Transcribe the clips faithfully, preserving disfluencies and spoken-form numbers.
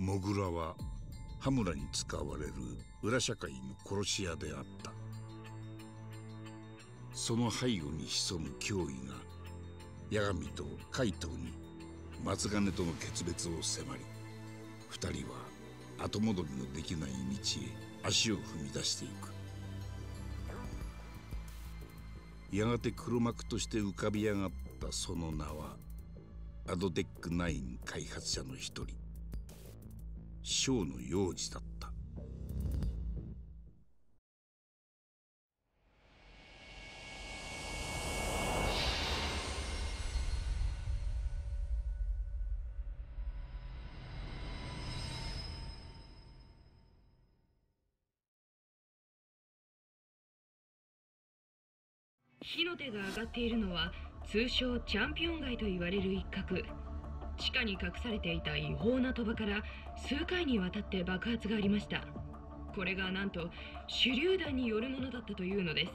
モグラは羽村に使われる裏社会の殺し屋であった。その背後に潜む脅威が八神と海東に松金との決別を迫り、二人は後戻りのできない道へ足を踏み出していく。やがて黒幕として浮かび上がったその名はアドテックナイン開発者の一人、庄野洋二だった。火の手が上がっているのは通称チャンピオン街と言われる一角。地下に隠されていた違法な賭場から数回にわたって爆発がありました。これがなんと手榴弾によるものだったというので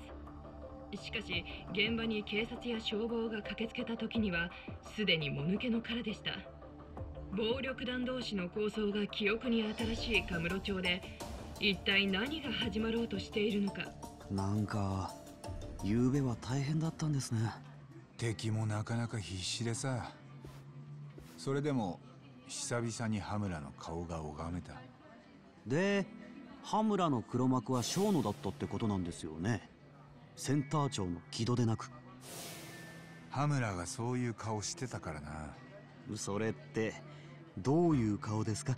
す。しかし現場に警察や消防が駆けつけた時にはすでにもぬけの殻でした。暴力団同士の抗争が記憶に新しい神室町で一体何が始まろうとしているのか。なんかゆうべは大変だったんですね。敵もなかなか必死でさ。それでも久々に羽村の顔が拝めた。で、羽村の黒幕は庄野だったってことなんですよね。センター長の木戸でなく。羽村がそういう顔してたからな。それってどういう顔ですか？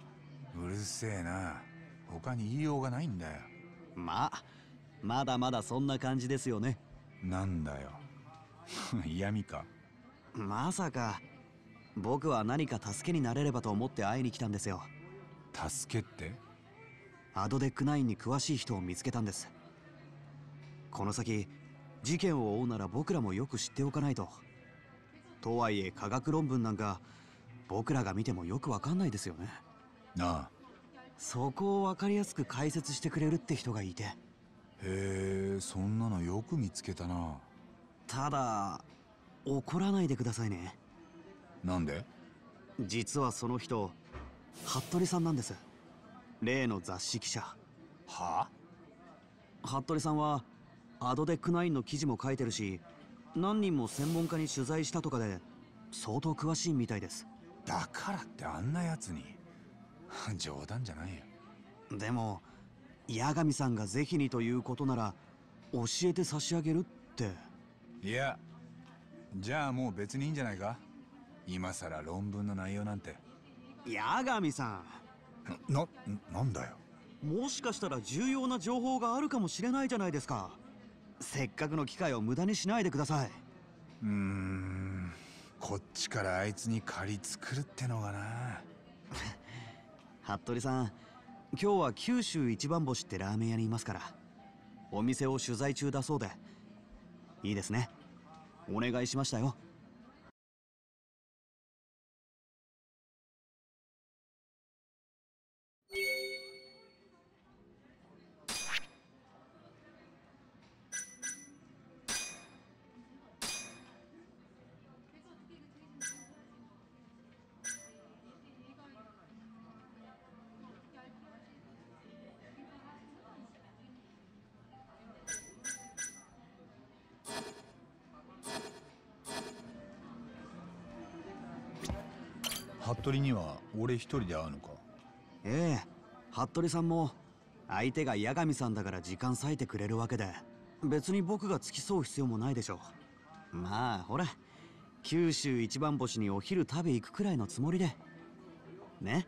うるせえな。他に言いようがないんだよ。まあ、まだまだそんな感じですよね。なんだよ嫌味か。まさか僕は何か助けになれればと思って会いに来たんですよ。助けって？アドデックナインに詳しい人を見つけたんです。この先事件を追うなら僕らもよく知っておかないと。とはいえ科学論文なんか僕らが見てもよくわかんないですよね。ああ、そこをわかりやすく解説してくれるって人がいて。へえ、そんなのよく見つけたな。ただ怒らないでくださいね。なんで？実はその人服部さんなんです。例の雑誌記者。はあ？服部さんはアドデックナインの記事も書いてるし、何人も専門家に取材したとかで相当詳しいみたいです。だからってあんなやつに冗談じゃないよ。でも八神さんがぜひにということなら教えて差し上げるって。いや、じゃあもう別にいいんじゃないか。今さら論文の内容なんて。八神さん、な、なんだよ。もしかしたら重要な情報があるかもしれないじゃないですか。せっかくの機会を無駄にしないでください。うーん、こっちからあいつに借り作るってのがな服部さん、今日は九州一番星ってラーメン屋にいますから、お店を取材中だそうで。いいですね、お願いしましたよ。服部には俺一人で会うのか？ええ、服部さんも相手が八神さんだから時間割いてくれるわけで、別に僕が付き添う必要もないでしょう。まあほら、九州一番星にお昼食べ行くくらいのつもりでね。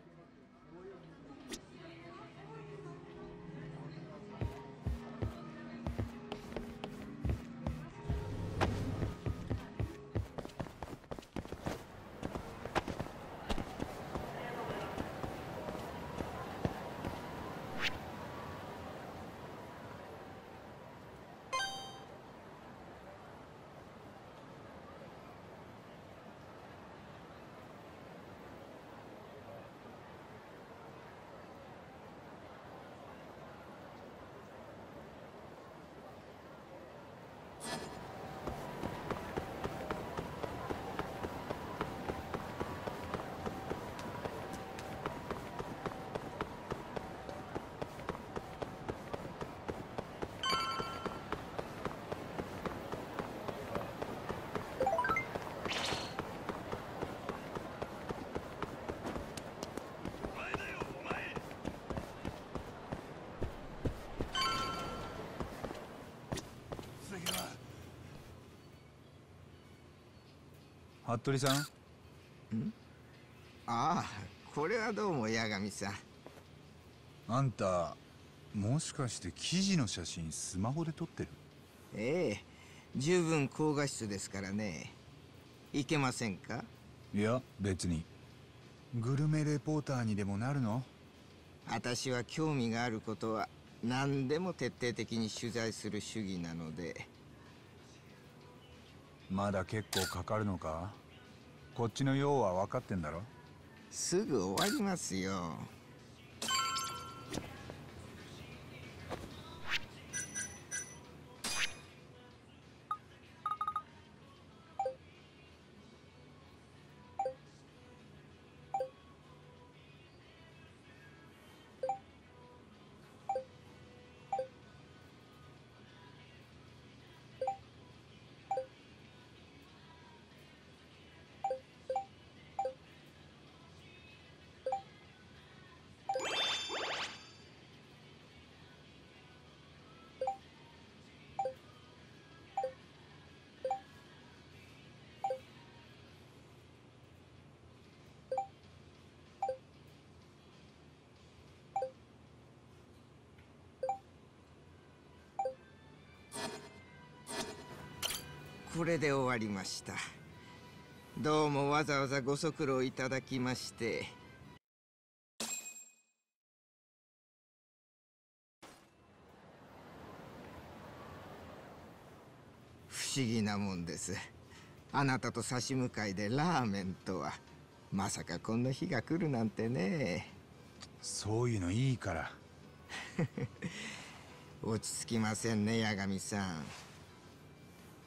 服部さん？ん？ああ、これはどうも八神さん。あんた、もしかして記事の写真スマホで撮ってる？ええ、十分高画質ですからね。いけませんか？いや、別に。グルメレポーターにでもなるの？私は興味があることは何でも徹底的に取材する主義なので。まだ結構かかるのか？こっちの用は分かってんだろ？すぐ終わりますよ。これで終わりました。どうもわざわざご足労いただきまして。不思議なもんです。あなたと差し向かいでラーメンとは。まさかこんな日が来るなんてね。そういうのいいから。落ち着きませんね、八神さん。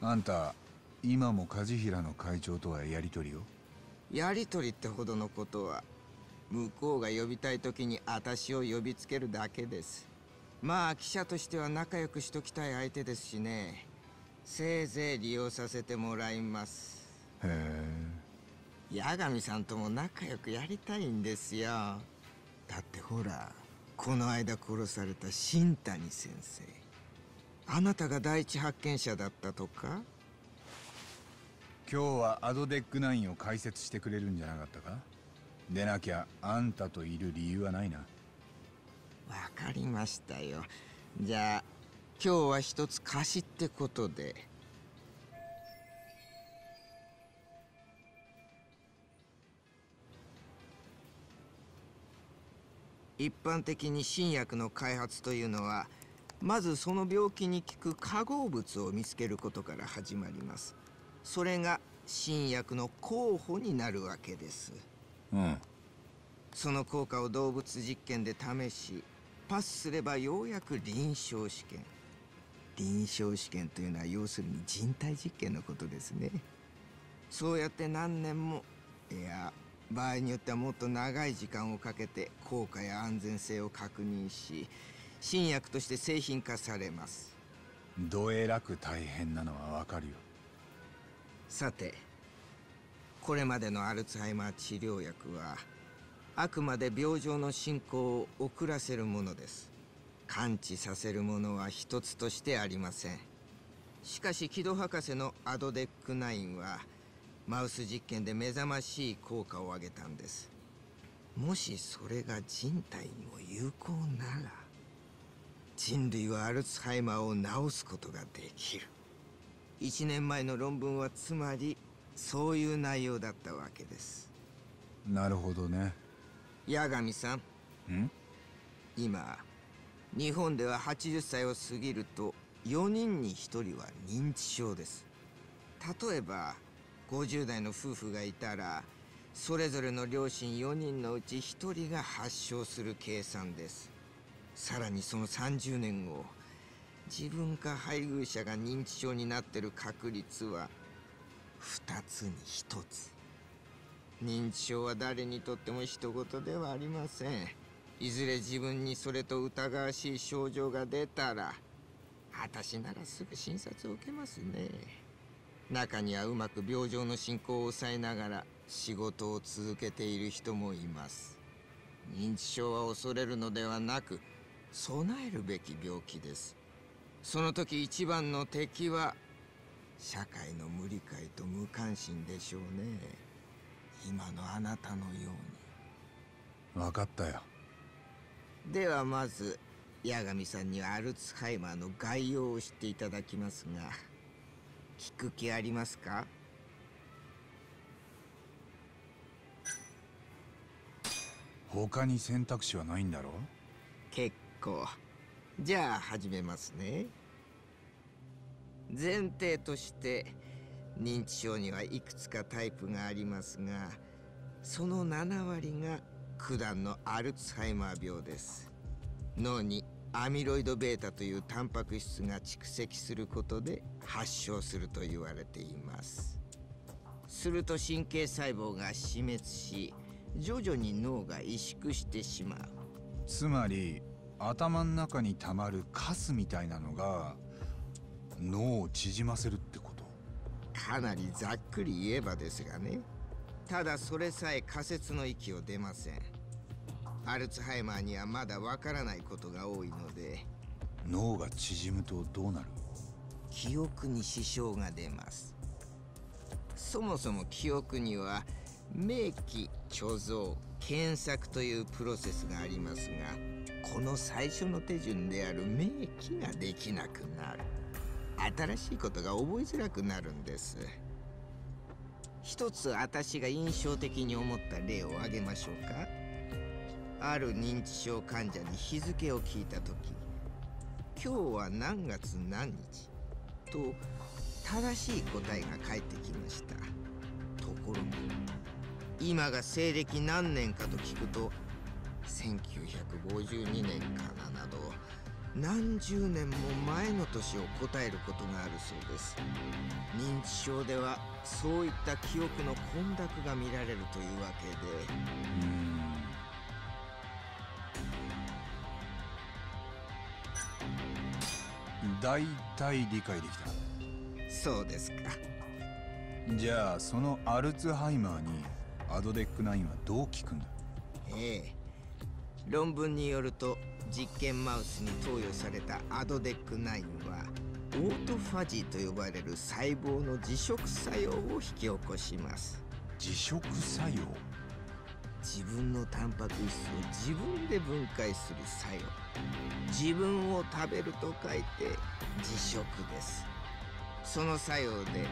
あんた、今も梶平の会長とはやりとりを？やりとりってほどのことは、向こうが呼びたいときに私を呼びつけるだけです。まあ記者としては仲良くしときたい相手ですしね。せいぜい利用させてもらいます。へえ。八神さんとも仲良くやりたいんですよ。だってほら、この間殺された新谷先生。あなたが第一発見者だったとか？今日はアドデックナインを解説してくれるんじゃなかったか？でなきゃあんたといる理由はないな。わかりましたよ。じゃあ今日は一つ貸しってことで。一般的に新薬の開発というのは、まずその病気に効く化合物を見つけることから始まります。それが新薬の候補になるわけです。うん。その効果を動物実験で試し、パスすればようやく臨床試験。臨床試験というのは要するに人体実験のことですね。そうやって何年も、いや、場合によってはもっと長い時間をかけて効果や安全性を確認し、新薬として製品化されます。どえらく大変なのはわかるよ。さて、これまでのアルツハイマー治療薬はあくまで病状の進行を遅らせるものです。完治させるものは一つとしてありません。しかし木戸博士のアドデックナインはマウス実験で目覚ましい効果を上げたんです。もしそれが人体にも有効なら、人類はアルツハイマーを治すことができる。いちねんまえの論文はつまりそういう内容だったわけです。なるほどね。八神さん。ん？今、日本でははちじゅっさいを過ぎるとよにんにひとりは認知症です。例えば、ごじゅうだいの夫婦がいたら、それぞれの両親よにんのうちひとりが発症する計算です。さらにそのさんじゅうねんご、自分か配偶者が認知症になってる確率はふたつにひとつ。認知症は誰にとっても一言ではありません。いずれ自分にそれと疑わしい症状が出たら、私ならすぐ診察を受けますね。中にはうまく病状の進行を抑えながら仕事を続けている人もいます。認知症は恐れるのではなく、備えるべき病気です。その時一番の敵は社会の無理解と無関心でしょうね。今のあなたのように。分かったよ。ではまず八神さんにはアルツハイマーの概要を知っていただきますが、聞く気ありますか？他に選択肢はないんだろう？結構。じゃあ始めますね。前提として認知症にはいくつかタイプがありますが、そのななわりが九段のアルツハイマー病です。脳にアミロイド β というタンパク質が蓄積することで発症すると言われています。すると神経細胞が死滅し、徐々に脳が萎縮してしまう。つまり頭の中にたまるカスみたいなのが脳を縮ませるってこと。かなりざっくり言えばですがね。ただそれさえ仮説の域を出ません。アルツハイマーにはまだわからないことが多いので。脳が縮むとどうなる？記憶に支障が出ます。そもそも記憶には明記、貯蔵、検索というプロセスがありますが、この最初の手順である明記ができなくなる。新しいことが覚えづらくなるんです。一つ私が印象的に思った例を挙げましょうか。ある認知症患者に日付を聞いた時、今日は何月何日と正しい答えが返ってきました。ところが今が西暦何年かと聞くと、せんきゅうひゃくごじゅうにねんかななど何十年も前の年を答えることがあるそうです。認知症ではそういった記憶の混濁が見られるというわけで、だいたい理解できた。そうですか。じゃあそのアルツハイマーにアドデックナインはどう効くんだ？ええ、論文によると実験マウスに投与されたアドデックナインはオートファジーと呼ばれる細胞の自食作用を引き起こします。自食作用？自分のタンパク質を自分で分解する作用。自分を食べると書いて自食です。その作用で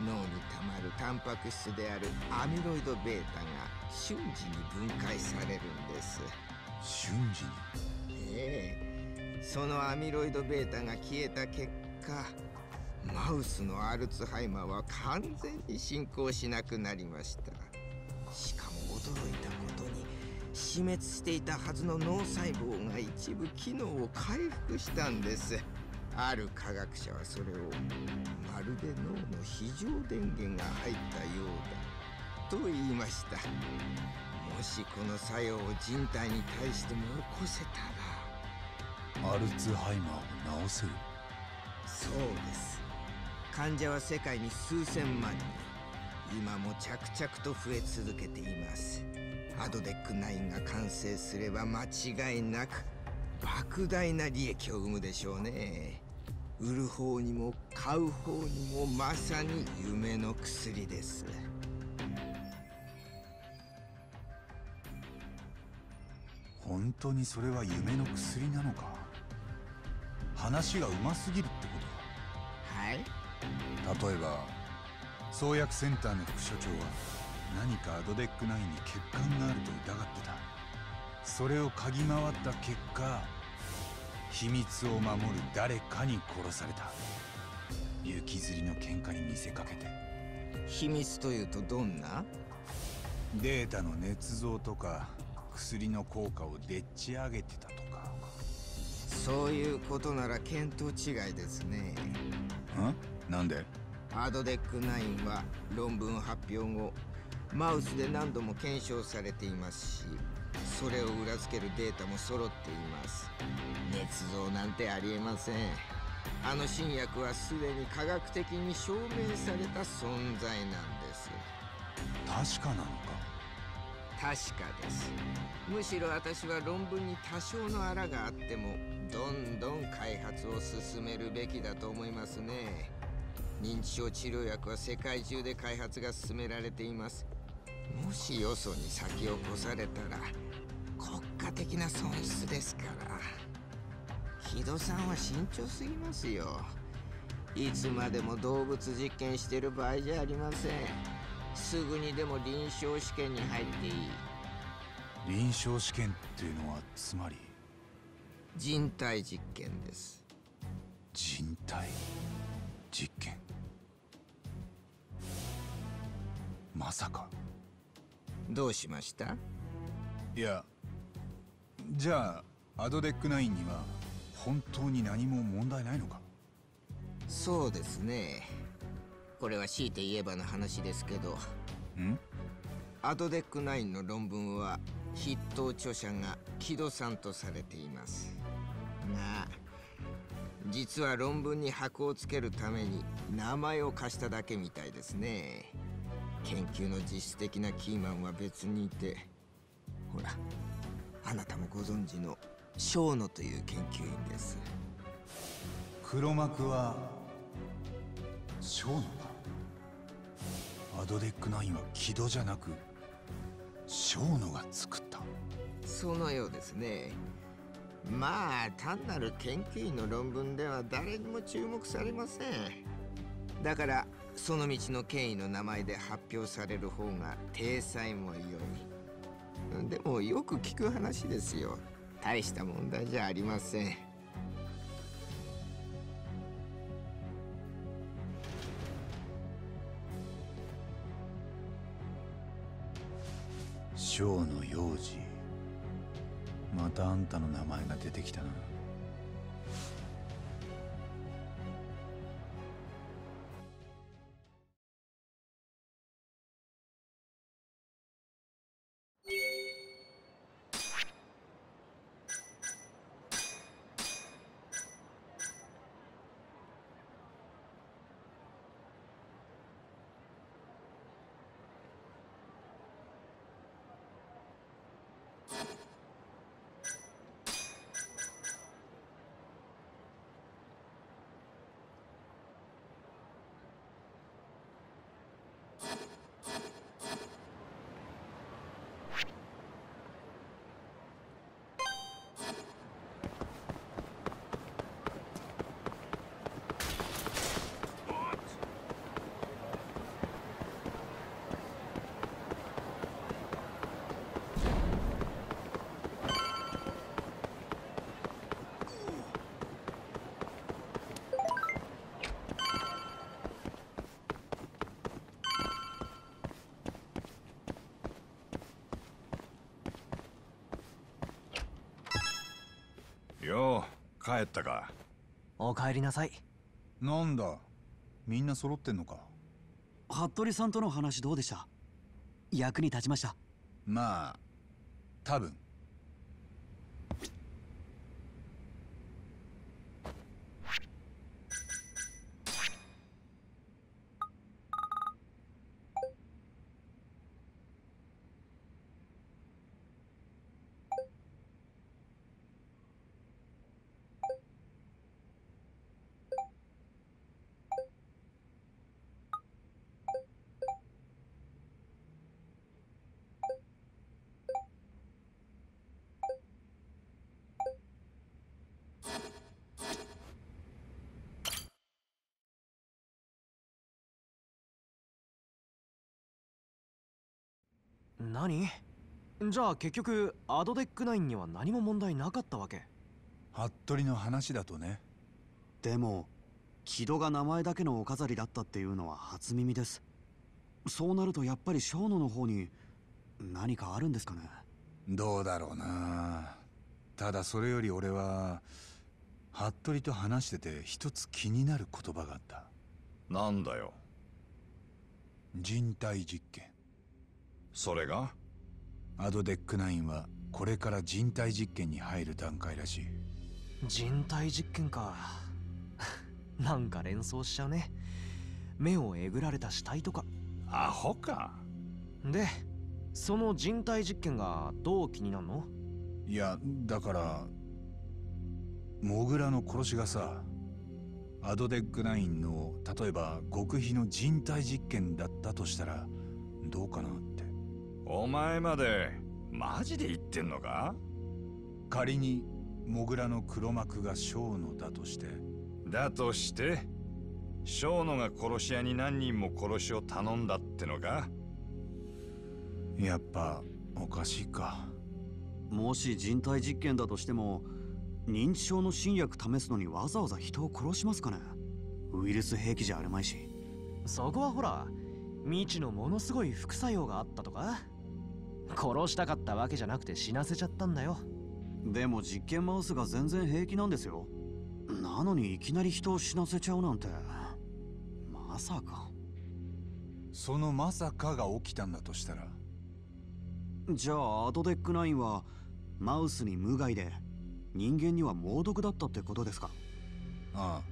脳にたまるタンパク質であるアミロイド β が瞬時に分解されるんです。瞬時に？ええ、そのアミロイド β が消えた結果、マウスのアルツハイマーは完全に進行しなくなりました。しかも驚いたことに、死滅していたはずの脳細胞が一部機能を回復したんです。ある科学者はそれをまるで脳の非常電源が入ったようだと言いました。もしこの作用を人体に対しても起こせたらアルツハイマーを治せる。そうです。患者は世界にすうせんまんにん、今も着々と増え続けています。アドデックナインが完成すれば間違いなく莫大な利益を生むでしょうね。売る方にも買う方にもまさに夢の薬です。本当にそれは夢の薬なのか。話がうますぎるってこと。はい。例えば創薬センターの副所長は何かアドデックナインに欠陥があると疑ってた。それを嗅ぎ回った結果、秘密を守る誰かに殺された。雪吊りの喧嘩に見せかけて。秘密というとどんな？データの捏造とか薬の効果をでっち上げてたとか。そういうことなら見当違いですね。ん？なんで？アドデックナインは論文発表後、マウスで何度も検証されていますし、それを裏付けるデータも揃っています。捏造なんてありえません。あの新薬はすでに科学的に証明された存在なんです。確かなのか？確かです。むしろ私は論文に多少のあらがあってもどんどん開発を進めるべきだと思いますね。認知症治療薬は世界中で開発が進められています。もしよそに先を越されたら国家的な損失ですから。木戸さんは慎重すぎますよ。いつまでも動物実験してる場合じゃありません。すぐにでも臨床試験に入っていい。臨床試験っていうのはつまり人体実験です。人体実験、まさか。どうしました？いや、じゃあアドデックナインには本当に何も問題ないのか？そうですね。これは強いて言えばの話ですけど、ん？アドデックナインの論文は筆頭著者が木戸さんとされていますが、実は論文に箔をつけるために名前を貸しただけみたいですね。研究の実質的なキーマンは別にいて、ほら、あなたもご存知の小野という研究員です。黒幕は小野だ。アドデックナインは木戸じゃなく小野が作った。そのようですね。まあ単なる研究員の論文では誰にも注目されません。だからその道の権威の名前で発表される方が体裁も良い。でもよく聞く話ですよ。大した問題じゃありません。小野洋次、またあんたの名前が出てきたな。よう、帰ったか。お帰りなさい。なんだ、みんな揃ってんのか。服部さんとの話どうでした？役に立ちました？まあ、多分。何？じゃあ結局アドデックナインには何も問題なかったわけ？服部の話だとね。でも木戸が名前だけのお飾りだったっていうのは初耳です。そうなるとやっぱり小野の方に何かあるんですかね。どうだろうな。ただそれより俺は服部と話してて一つ気になる言葉があった。なんだよ。人体実験。それが？アドデックナインはこれから人体実験に入る段階らしい。人体実験か。なんか連想しちゃうね。目をえぐられた死体とか。アホか。で、その人体実験がどう気になるの？いや、だからモグラの殺しがさ、アドテックナインの例えば極秘の人体実験だったとしたらどうかなって。お前までマジで言ってんのか？仮にモグラの黒幕が生野だとしてだとして生野が殺し屋に何人も殺しを頼んだってのか？やっぱおかしいか。もし人体実験だとしても認知症の新薬試すのにわざわざ人を殺しますかね？ウイルス兵器じゃあるまいし。そこはほら未知のものすごい副作用があったとか、殺したかったわけじゃなくて死なせちゃったんだよ。でも実験マウスが全然平気なんですよ。なのにいきなり人を死なせちゃうなんて。まさか。そのまさかが起きたんだとしたら、じゃあアドデックナインはマウスに無害で人間には猛毒だったってことですか？ああ、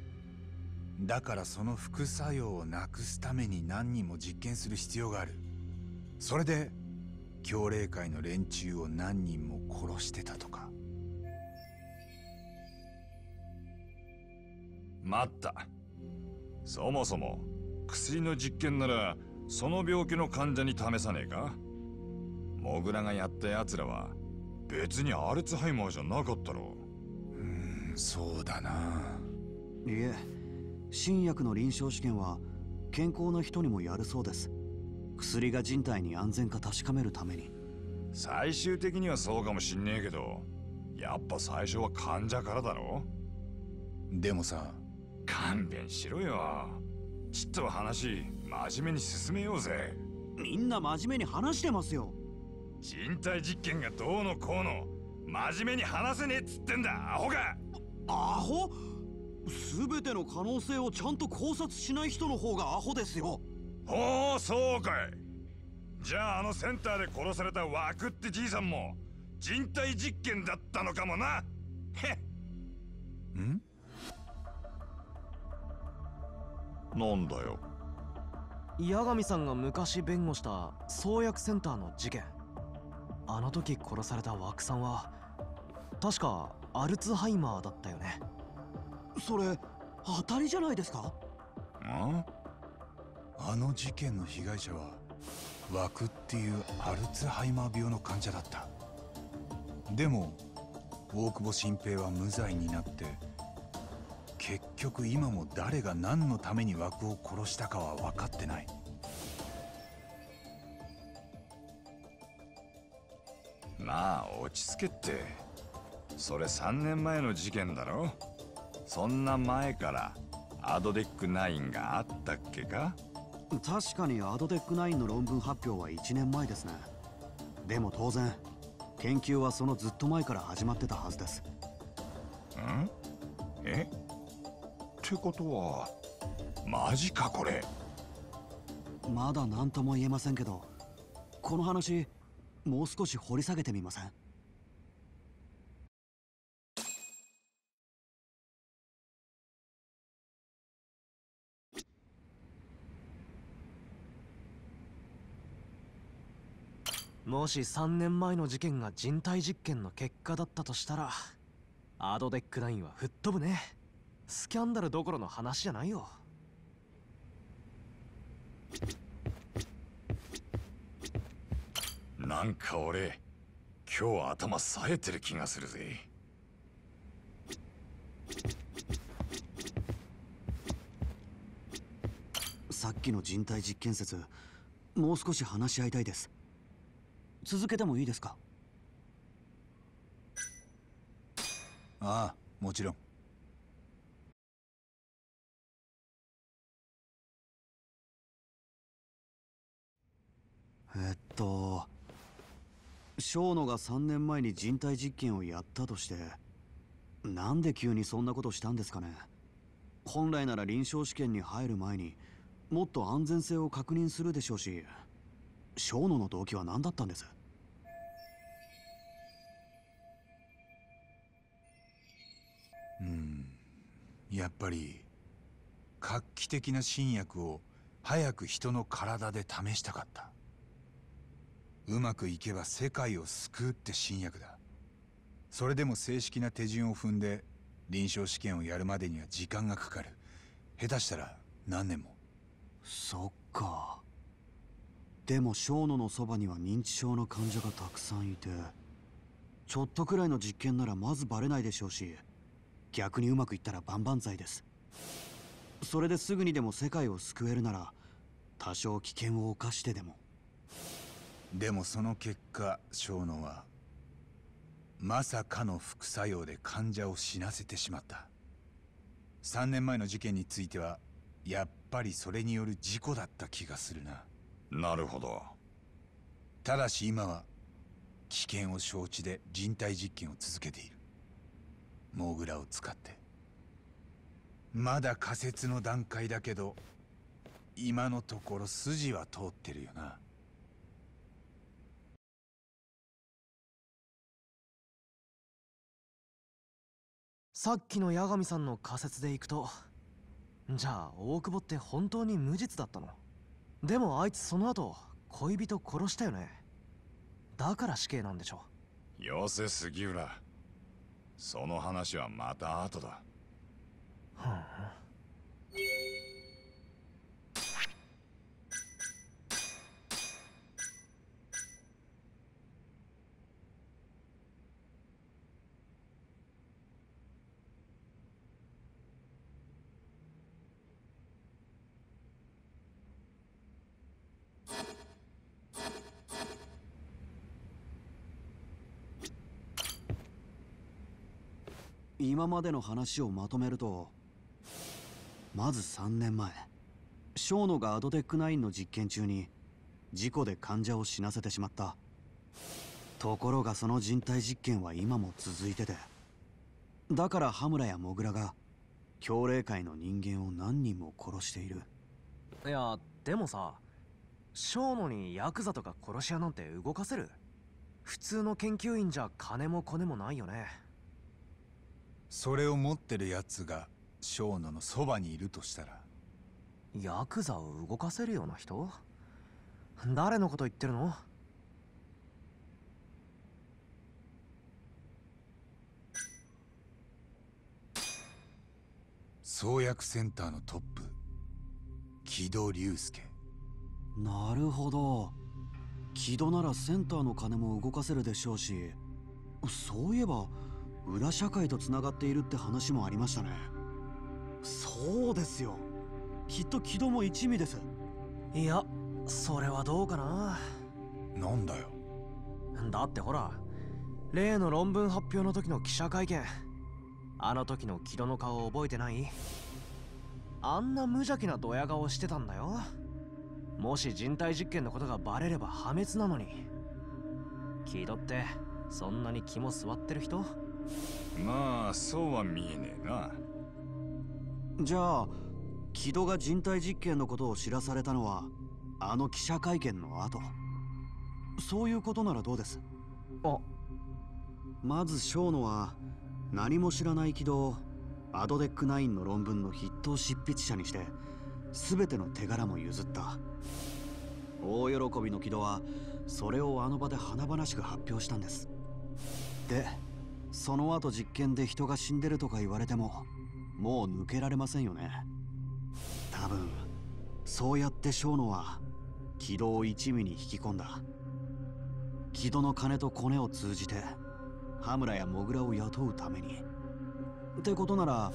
だからその副作用をなくすために何人も実験する必要がある。それで教令会の連中を何人も殺してたとか。待った、そもそも薬の実験ならその病気の患者に試さねえか？モグラがやったやつらは別にアルツハイマーじゃなかったろう。うん、そうだな。いえ、新薬の臨床試験は健康な人にもやるそうです。薬が人体に安全か確かめるために。最終的にはそうかもしんねえけど、やっぱ最初は患者からだろ。でもさ、勘弁しろよ。ちっと話真面目に進めようぜ。みんな真面目に話してますよ。人体実験がどうのこうの、真面目に話せねえっつってんだ、アホが。アホ？全ての可能性をちゃんと考察しない人の方がアホですよ。おお、そうかい。じゃああのセンターで殺された枠ってじいさんも人体実験だったのかもな。へっ。ん？なんだよ。八神さんが昔弁護した創薬センターの事件、あの時殺された枠さんは確かアルツハイマーだったよね。それ当たりじゃないですか？ん？あの事件の被害者は枠っていうアルツハイマー病の患者だった。でも大久保新平は無罪になって、結局今も誰が何のために枠を殺したかは分かってない。まあ落ち着けって、それさんねんまえの事件だろ。そんな前からアドデックナインがあったっけか？確かにアドデックナインの論文発表はいちねんまえですね。でも当然研究はそのずっと前から始まってたはずです。ん？え？ってことはマジかこれ。まだ何とも言えませんけど、この話もう少し掘り下げてみません？もしさんねんまえの事件が人体実験の結果だったとしたら、アドデックナインは吹っ飛ぶね。スキャンダルどころの話じゃないよ。なんか俺今日は頭冴えてる気がするぜ。さっきの人体実験説、もう少し話し合いたいです。続けてもいいですか？ああ、もちろん。えっと、生野がさんねんまえに人体実験をやったとして、なんで急にそんなことしたんですかね。本来なら臨床試験に入る前にもっと安全性を確認するでしょうし、生野の動機は何だったんです？うん、やっぱり画期的な新薬を早く人の体で試したかった。うまくいけば世界を救うって新薬だ。それでも正式な手順を踏んで臨床試験をやるまでには時間がかかる。下手したら何年も。そっか。でも生野のそばには認知症の患者がたくさんいて、ちょっとくらいの実験ならまずバレないでしょうし、逆にうまくいったら万々歳です。それですぐにでも世界を救えるなら多少危険を冒してでも。でもその結果、生野はまさかの副作用で患者を死なせてしまった。さんねんまえの事件についてはやっぱりそれによる事故だった気がするな。なるほど。ただし今は危険を承知で人体実験を続けている。モグラを使って。まだ仮説の段階だけど今のところ筋は通ってるよな。さっきの八神さんの仮説でいくと、じゃあ大久保って本当に無実だったの？でもあいつその後恋人殺したよね。だから死刑なんでしょ。よせ杉浦、その話はまた後だ。は今までの話をまとめると、まずさんねんまえ、生野がアドテックナインの実験中に事故で患者を死なせてしまった。ところがその人体実験は今も続いてて、だから羽村やモグラが教令会の人間を何人も殺している。いやでもさ、生野にヤクザとか殺し屋なんて動かせる？普通の研究員じゃ金もコネもないよね。それを持ってるやつが生野のそばにいるとしたら、ヤクザを動かせるような人？誰のこと言ってるの？創薬センターのトップ、木戸龍介。なるほど。木戸ならセンターの金も動かせるでしょうし、そういえば裏社会とつながっているって話もありましたね。そうですよ、きっと木戸も一味です。いやそれはどうかな。なんだよ。だってほら、例の論文発表の時の記者会見、あの時の木戸の顔覚えてない？あんな無邪気なドヤ顔してたんだよ。もし人体実験のことがバレれば破滅なのに。木戸ってそんなに肝据わってる人？まあそうは見えねえな。じゃあ木戸が人体実験のことを知らされたのはあの記者会見の後、そういうことならどうです？あ、まず生野は何も知らない木戸をアドデックナインの論文の筆頭執筆者にして全ての手柄も譲った。大喜びの木戸はそれをあの場で華々しく発表したんです。でその後実験で人が死んでるとか言われてももう抜けられませんよね。多分そうやって生野は木戸を一味に引き込んだ。木戸の金とコネを通じて羽村やモグラを雇うためにってことなら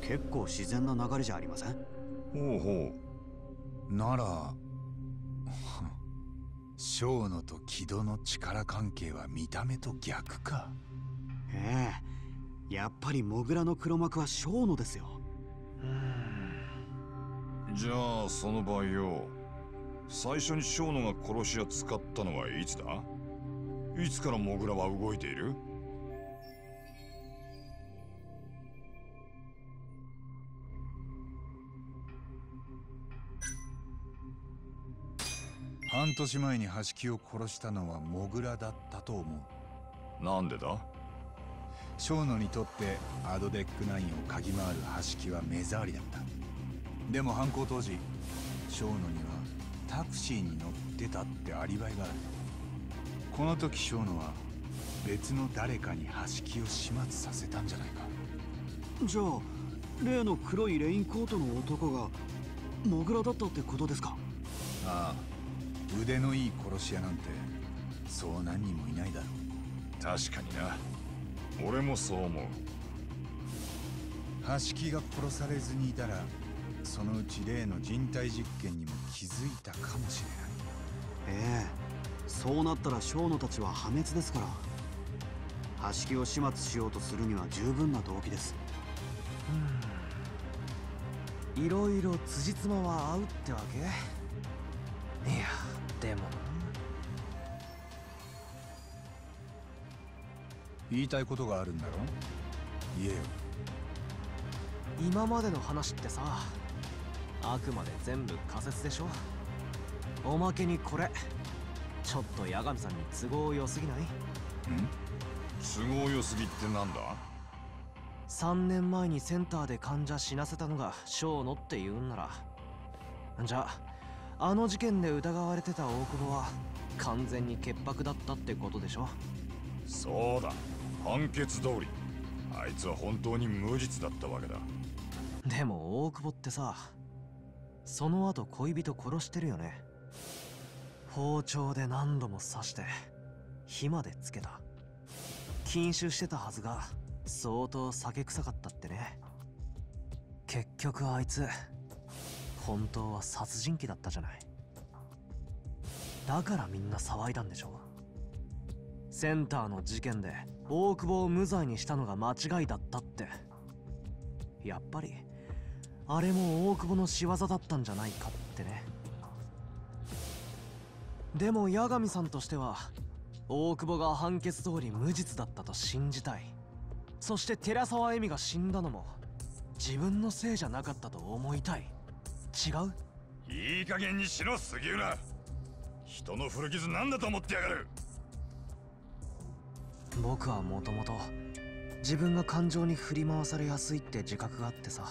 結構自然な流れじゃありません？ほうほう。なら生野と木戸の力関係は見た目と逆か。ええ、やっぱりモグラの黒幕は生野ですよ。うん。じゃあその場合よ、最初に生野が殺し屋使ったのはいつだ？いつからモグラは動いている？半年前にハシキを殺したのはモグラだったと思う。なんでだ？生野にとってアドデックナインを嗅ぎ回る橋木は目障りだった。でも犯行当時生野にはタクシーに乗ってたってアリバイがある。この時生野は別の誰かに橋木を始末させたんじゃないか。じゃあ例の黒いレインコートの男がモグラだったってことですか？ああ、腕のいい殺し屋なんてそう何人もいないだろう。確かにな、俺もそう思う。橋木が殺されずにいたら、そのうち例の人体実験にも気づいたかもしれない。ええ、そうなったら小野たちは破滅ですから、橋木を始末しようとするには十分な動機です。いろいろ辻褄は合うってわけ？いや、でも言いたいことがあるんだろ？言えよ。今までの話ってさ、あくまで全部仮説でしょ。おまけにこれちょっと八神さんに都合良すぎない？ん？都合良すぎってなんだ？さんねんまえにセンターで患者死なせたのが小野っていうんなら、じゃああの事件で疑われてた大久保は完全に潔白だったってことでしょ。そうだ、判決通りあいつは本当に無実だったわけだ。でも大久保ってさ、その後恋人殺してるよね。包丁で何度も刺して火までつけた。禁酒してたはずが相当酒臭かったってね。結局あいつ本当は殺人鬼だったじゃない。だからみんな騒いだんでしょ。センターの事件で大久保を無罪にしたのが間違いだったって、やっぱりあれも大久保の仕業だったんじゃないかってね。でも八神さんとしては大久保が判決通り無実だったと信じたい。そして寺沢恵美が死んだのも自分のせいじゃなかったと思いたい。違う？いい加減にしろ杉浦。人の古傷なんだと思ってやがる。僕はもともと自分が感情に振り回されやすいって自覚があってさ、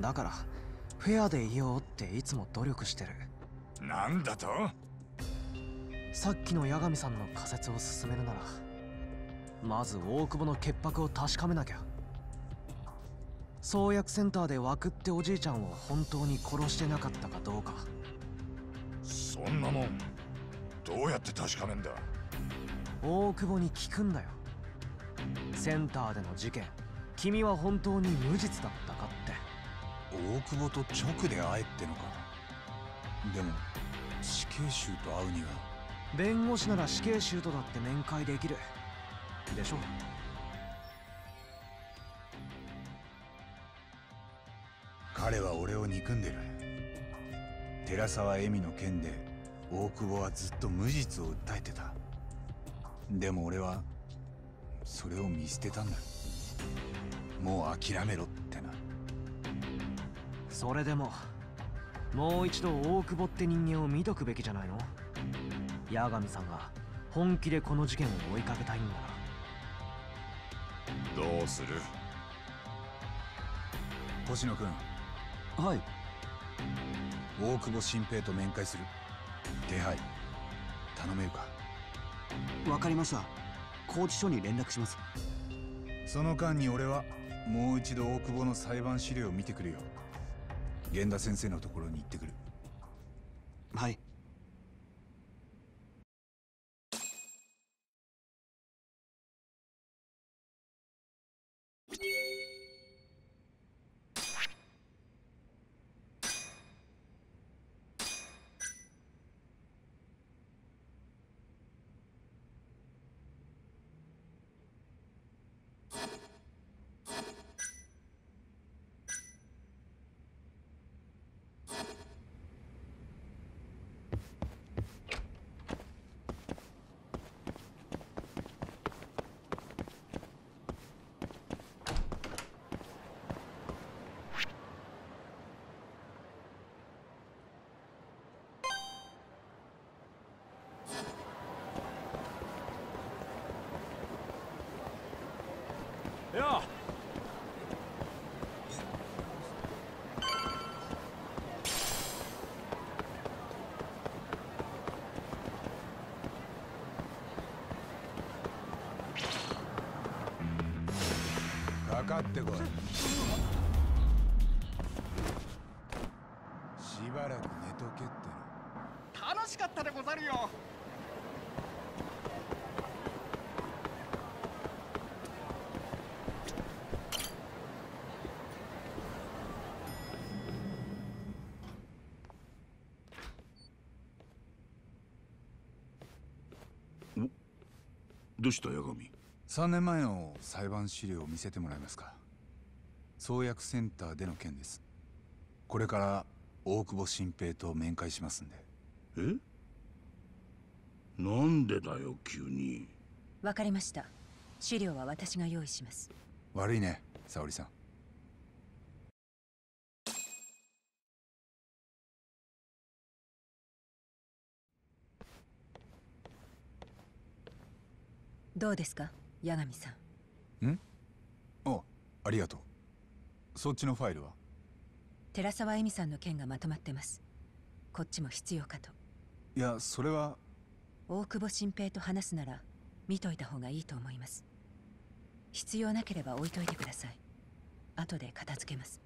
だからフェアでいようっていつも努力してる。なんだと？さっきの八神さんの仮説を進めるなら、まず大久保の潔白を確かめなきゃ。創薬センターでワクっておじいちゃんを本当に殺してなかったかどうか。そんなもんどうやって確かめんだ？大久保に聞くんだよ。センターでの事件、君は本当に無実だったかって。大久保と直で会えってのか。でも死刑囚と会うには。弁護士なら死刑囚とだって面会できるでしょ。彼は俺を憎んでる。寺沢恵美の件で大久保はずっと無実を訴えてた。でも俺はそれを見捨てたんだ。もう諦めろってな。それでももう一度大久保って人間を見とくべきじゃないの。八神さんが本気でこの事件を追いかけたいんならどうする？星野君。はい。大久保新平と面会する手配頼めるか？わかりました。拘置所に連絡します。その間に俺はもう一度大久保の裁判資料を見てくるよ。源田先生のところに行ってくる。はい。かかってこい。しばらく寝とけっての。楽しかったでござるよ。どうした八神。さんねんまえの裁判資料を見せてもらえますか。創薬センターでの件です。これから大久保新平と面会しますんで。え、なんでだよ急に。わかりました。資料は私が用意します。悪いね沙織さん。どうですか八神さん。ん？あ、ありがとう。そっちのファイルは？寺沢恵美さんの件がまとまってます。こっちも必要かと。いや、それは。大久保新平と話すなら見といた方がいいと思います。必要なければ置いといてください。後で片付けます。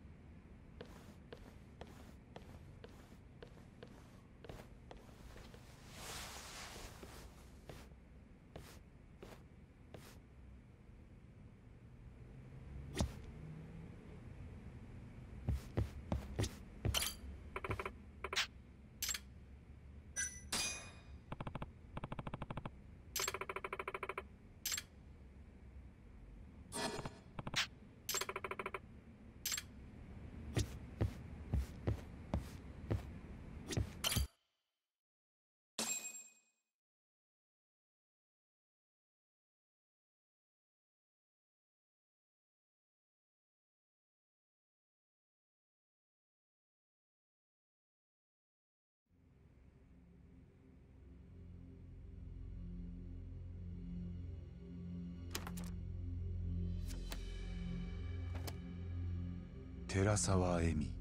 寺沢恵美、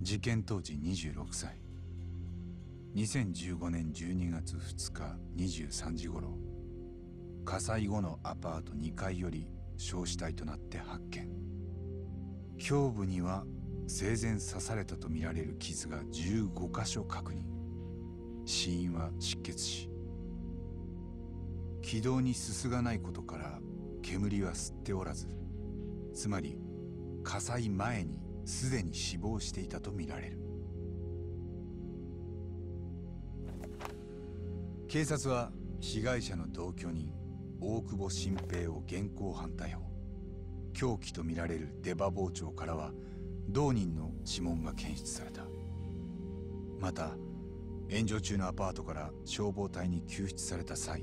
事件当時にじゅうろくさい。にせんじゅうごねんじゅうにがつふつかにじゅうさんじ頃、火災後のアパートにかいより焼死体となって発見。胸部には生前刺されたとみられる傷がじゅうごかしょ確認。死因は失血死。気道にすすがないことから煙は吸っておらず、つまり火災前にすでに死亡していたとみられる。警察は被害者の同居人大久保新平を現行犯逮捕。凶器とみられる出刃包丁からは同人の指紋が検出された。また炎上中のアパートから消防隊に救出された際、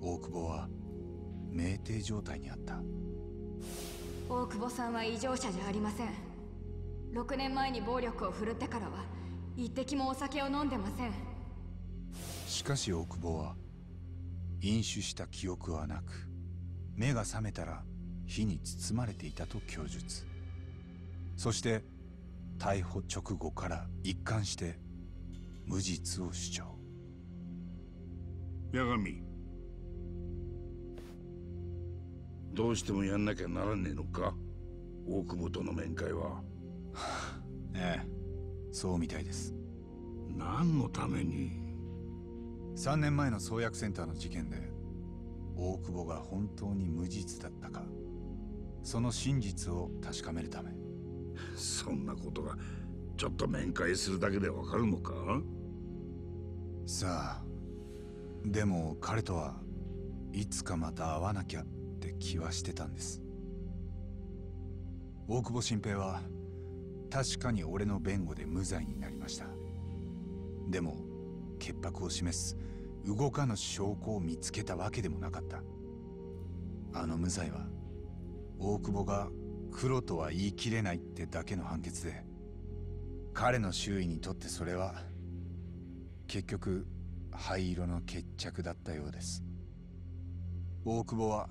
大久保は酩酊状態にあった。大久保さんは異常者じゃありません。ろくねんまえに暴力を振るってからは一滴もお酒を飲んでません。しかし大久保は飲酒した記憶はなく、目が覚めたら火に包まれていたと供述。そして逮捕直後から一貫して無実を主張。八神、どうしてもやんなきゃならねえのか、大久保との面会は。ええ、そうみたいです。何のために。さんねんまえの創薬センターの事件で大久保が本当に無実だったか、その真実を確かめるため。そんなことがちょっと面会するだけでわかるのか。さあ、でも彼とはいつかまた会わなきゃって気はしてたんです。大久保新平は確かに俺の弁護で無罪になりました。でも潔白を示す動かぬ証拠を見つけたわけでもなかった。あの無罪は大久保が黒とは言い切れないってだけの判決で、彼の周囲にとってそれは結局灰色の決着だったようです。大久保は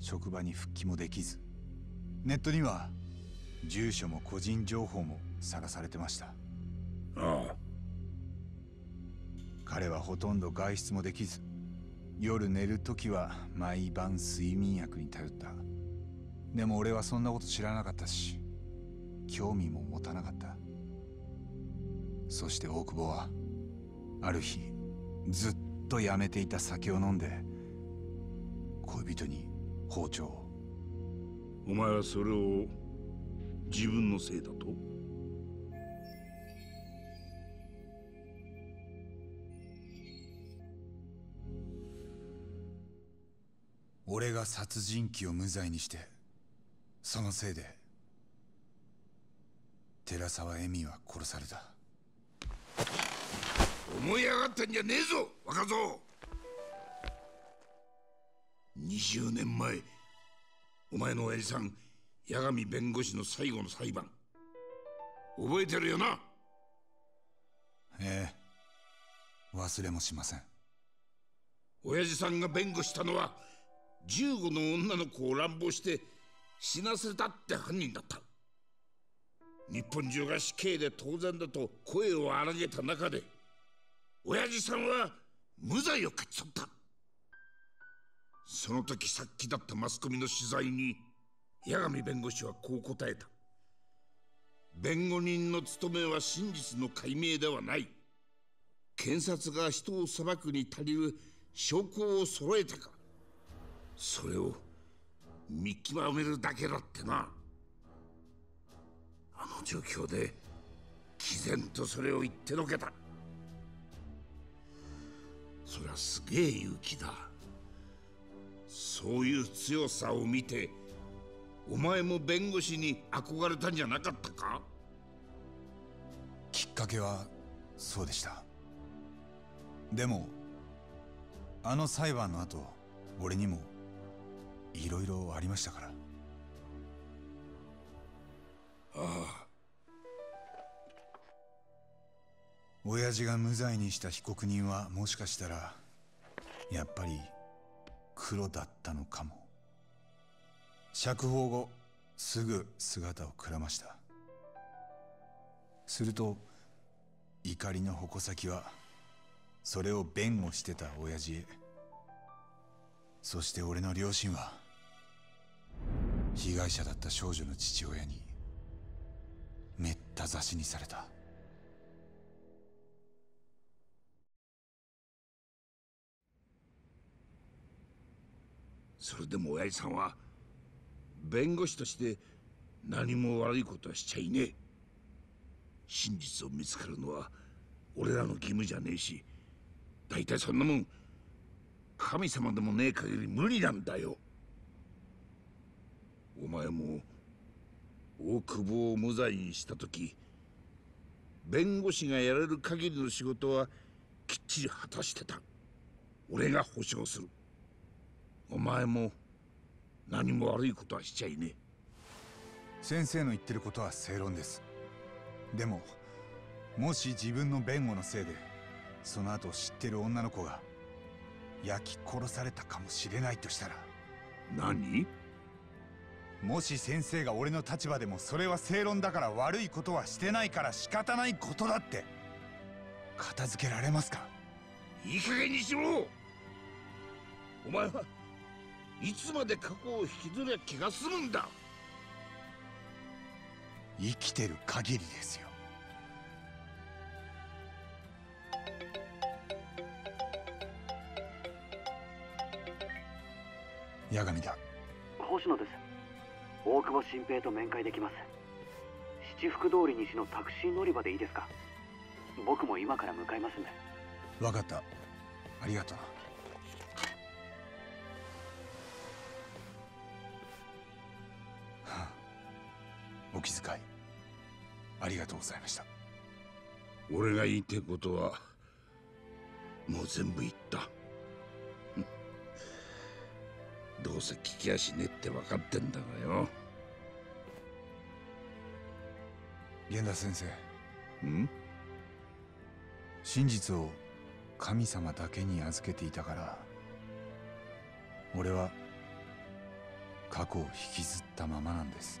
職場に復帰もできず、ネットには住所も個人情報もさらされてました。ああ、彼はほとんど外出もできず、夜寝るときは毎晩睡眠薬に頼った。でも俺はそんなこと知らなかったし、興味も持たなかった。そして大久保はある日、ずっとやめていた酒を飲んで恋人に包丁を。お前はそれを自分のせいだと？俺が殺人鬼を無罪にして、そのせいで寺沢恵美は殺された。思い上がったんじゃねえぞ若造。にじゅうねんまえ、お前の親父さん八神弁護士の最後の裁判、覚えてるよな？ええ、忘れもしません。親父さんが弁護したのはじゅうごの女の子を乱暴して死なせたって犯人だった。日本中が死刑で当然だと声を荒げた中で、親父さんは無罪を勝ち取った。その時さっきだったマスコミの取材に八神弁護士はこう答えた。弁護人の務めは真実の解明ではない。検察が人を裁くに足りる証拠を揃えたか、それを見極めるだけだってな。あの状況で毅然とそれを言ってのけた。そりゃすげえ勇気だ。そういう強さを見て、お前も弁護士に憧れたんじゃなかったか？きっかけはそうでした。でもあの裁判の後、俺にもいろいろありましたから。ああ、親父が無罪にした被告人はもしかしたらやっぱり黒だったのかも。釈放後すぐ姿をくらました。すると怒りの矛先はそれを弁護してた親父へ、そして俺の両親は被害者だった少女の父親にめった刺しにされた。それでも親父さんは弁護士として何も悪いことはしちゃいねえ。真実を見つけるのは俺らの義務じゃねえし、大体そんなもん神様でもねえ限り無理なんだよ。お前も大久保を無罪にした時、弁護士がやれる限りの仕事はきっちり果たしてた。俺が保証する。お前も何も悪いことはしちゃいねえ。先生の言ってることは正論です。でももし自分の弁護のせいでその後知ってる女の子が焼き殺されたかもしれないとしたら。何？もし先生が俺の立場でも、それは正論だから悪いことはしてないから仕方ないことだって片付けられますか？いい加減にしろ。お前はいつまで過去を引きずりゃ気が済むんだ。生きてる限りですよ。八神だ。星野です。大久保新平と面会できます。七福通り西のタクシー乗り場でいいですか？僕も今から向かいますんで。分かった、ありがとう。お気遣いありがとうございました。俺が言いたいことはもう全部言った。どうせ聞きやしねえって分かってんだがよ。源田先生、ん？真実を神様だけに預けていたから、俺は過去を引きずったままなんです。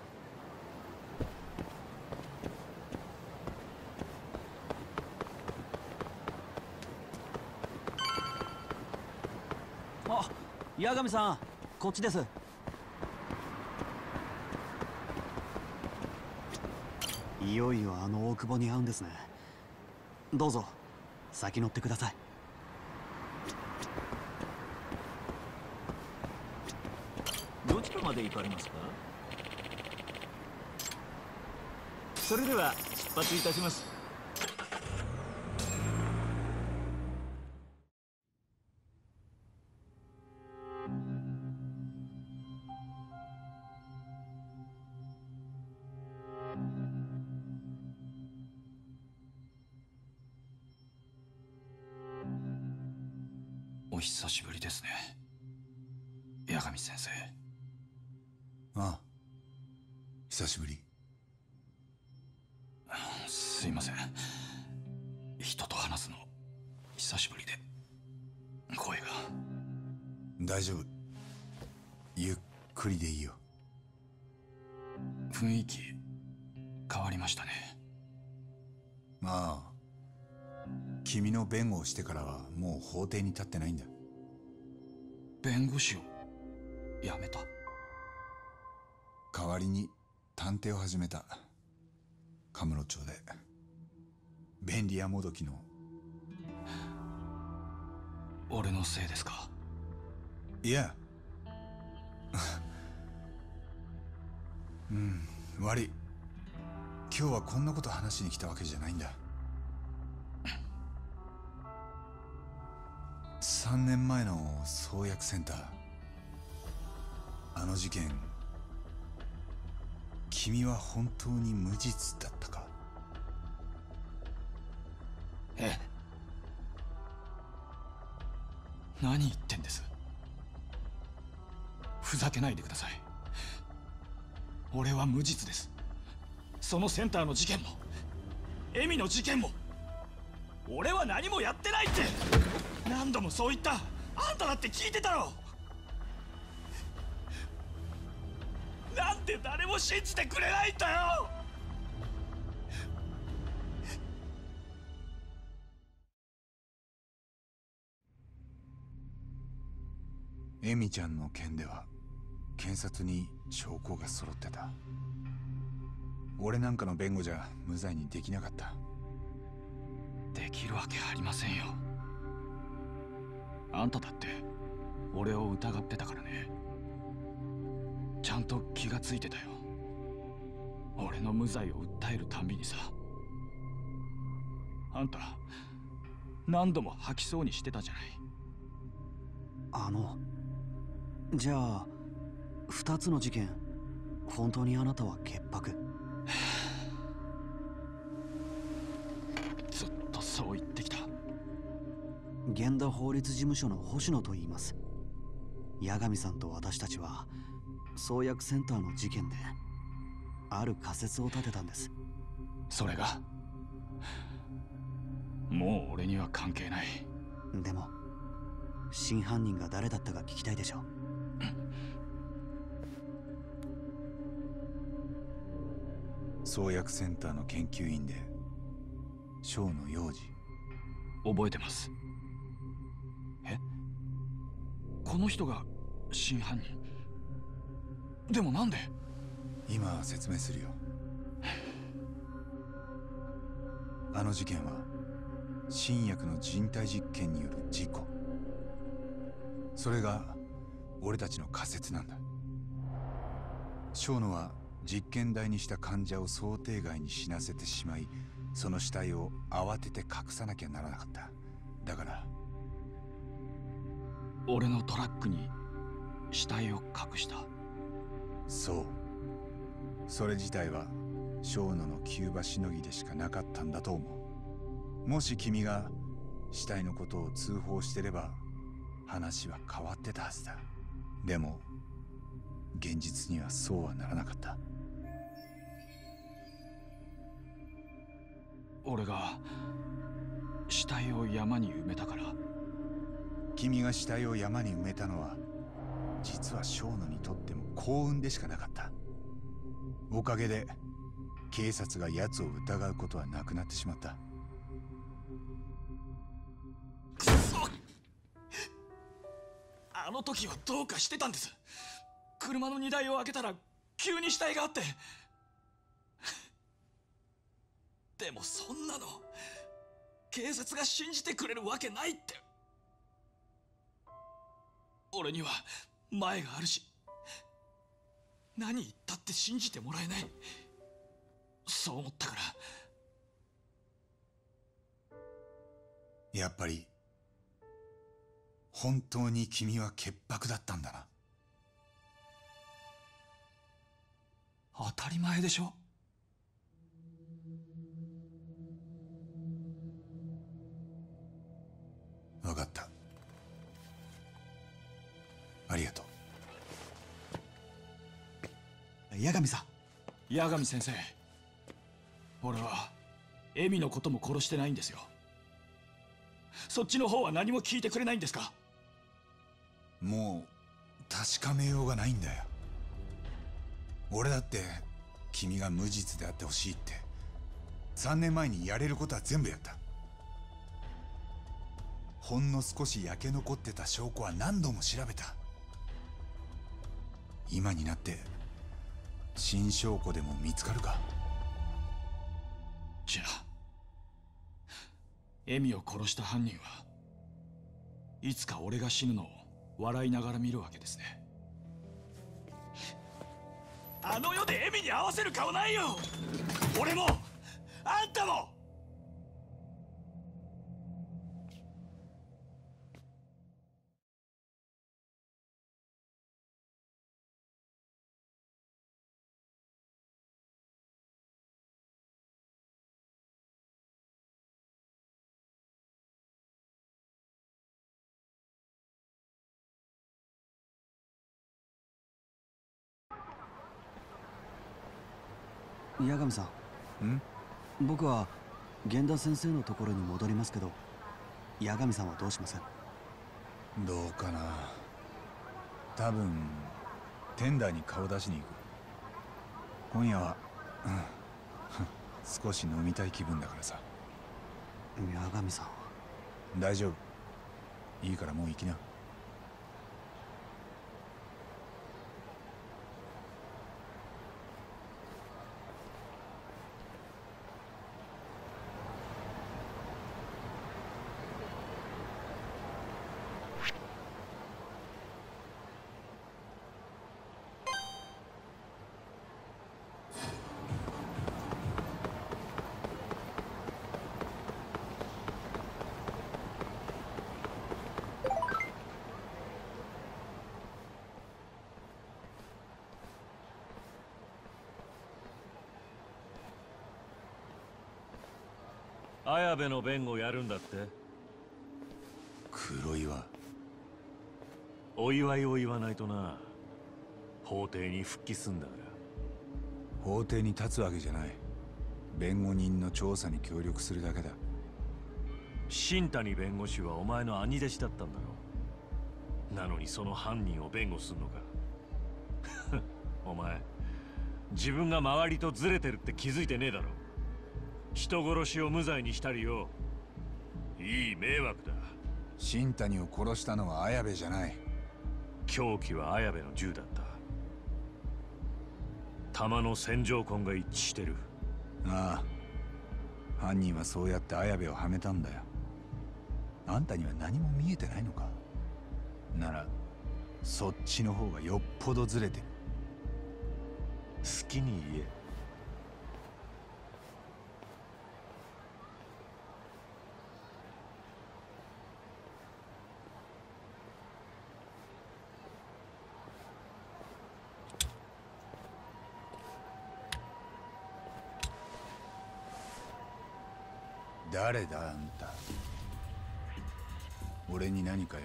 八神さん、こっちです。いよいよあの大久保に会うんですね。どうぞ先乗ってください。どちらまで行かれますか？それでは出発いたします。お久しぶりですね、八神先生。ああ、久しぶり。すいません、人と話すの久しぶりで声が。大丈夫、ゆっくりでいいよ。雰囲気変わりましたね。ああ、君の弁護をしてからはもう法廷に立ってないんだ。弁護士を辞めた。代わりに探偵を始めた。カムロ町で便利屋もどきの。俺のせいですか？いやうん、悪い。今日はこんなこと話しに来たわけじゃないんだ。さんねんまえの創薬センター、あの事件、君は本当に無実だったか？ええ。何言ってんです。ふざけないでください。俺は無実です。そのセンターの事件も恵美の事件も俺は何もやってないって。何度もそう言った。あんただって聞いてたろ。なんで誰も信じてくれないんだよ。恵美ちゃんの件では検察に証拠が揃ってた。俺なんかの弁護じゃ無罪にできなかった。できるわけありませんよ。あんただって俺を疑ってたからね。ちゃんと気がついてたよ。俺の無罪を訴えるたんびにさ。あんた何度も吐きそうにしてたじゃない。あの、じゃあふたつの事件、本当にあなたは潔白？ずっとそう言ってきた。源田法律事務所の星野と言います。八神さんと私たちは創薬センターの事件である仮説を立てたんです。それがもう俺には関係ない。でも真犯人が誰だったか聞きたいでしょう。創薬センターの研究員で庄野洋二。覚えてます。え、この人が真犯人？でもなんで？今説明するよ。あの事件は新薬の人体実験による事故。それが俺たちの仮説なんだ。庄野は実験台にした患者を想定外に死なせてしまい、その死体を慌てて隠さなきゃならなかった。だから俺のトラックに死体を隠した。そう、それ自体は庄野の急場しのぎでしかなかったんだと思う。もし君が死体のことを通報してれば話は変わってたはずだ。でも現実にはそうはならなかった。俺が死体を山に埋めたから。君が死体を山に埋めたのは実は庄野にとっても幸運でしかなかった。おかげで警察が奴を疑うことはなくなってしまった。くそっ、あの時はどうかしてたんです。車の荷台を開けたら急に死体があって。でもそんなの警察が信じてくれるわけないって。俺には前があるし、何言ったって信じてもらえない、そう思ったから。やっぱり本当に君は潔白だったんだな。当たり前でしょ。分かった、ありがとう。八神さん。八神先生、俺は恵美のことも殺してないんですよ。そっちの方は何も聞いてくれないんですか？もう確かめようがないんだよ。俺だって君が無実であってほしいってさんねんまえにやれることは全部やった。ほんの少し焼け残ってた証拠は何度も調べた。今になって新証拠でも見つかるか？じゃあ恵美を殺した犯人はいつか俺が死ぬのを笑いながら見るわけですね。あの世で恵美に合わせる顔ないよ。俺もあんたも。八神さん、ん？僕は源田先生のところに戻りますけど、八神さんはどうしません？どうかな。多分テンダーに顔出しに行く。今夜は、うん、少し飲みたい気分だからさ。八神さんは大丈夫、いいからもう行きな。綾部の弁護やるんだって。黒岩、お祝いを言わないとな。法廷に復帰すんだから。法廷に立つわけじゃない。弁護人の調査に協力するだけだ。新谷弁護士はお前の兄弟子だったんだろ。なのにその犯人を弁護するのか。お前自分が周りとずれてるって気づいてねえだろ。人殺しを無罪にしたりよ。いい迷惑だ。新谷を殺したのは綾部じゃない。凶器は綾部の銃だった。弾の線条痕が一致してる。ああ、犯人はそうやって綾部をはめたんだよ。あんたには何も見えてないのか。ならそっちの方がよっぽどずれてる。好きに言え。誰だあんた。俺に何かよ。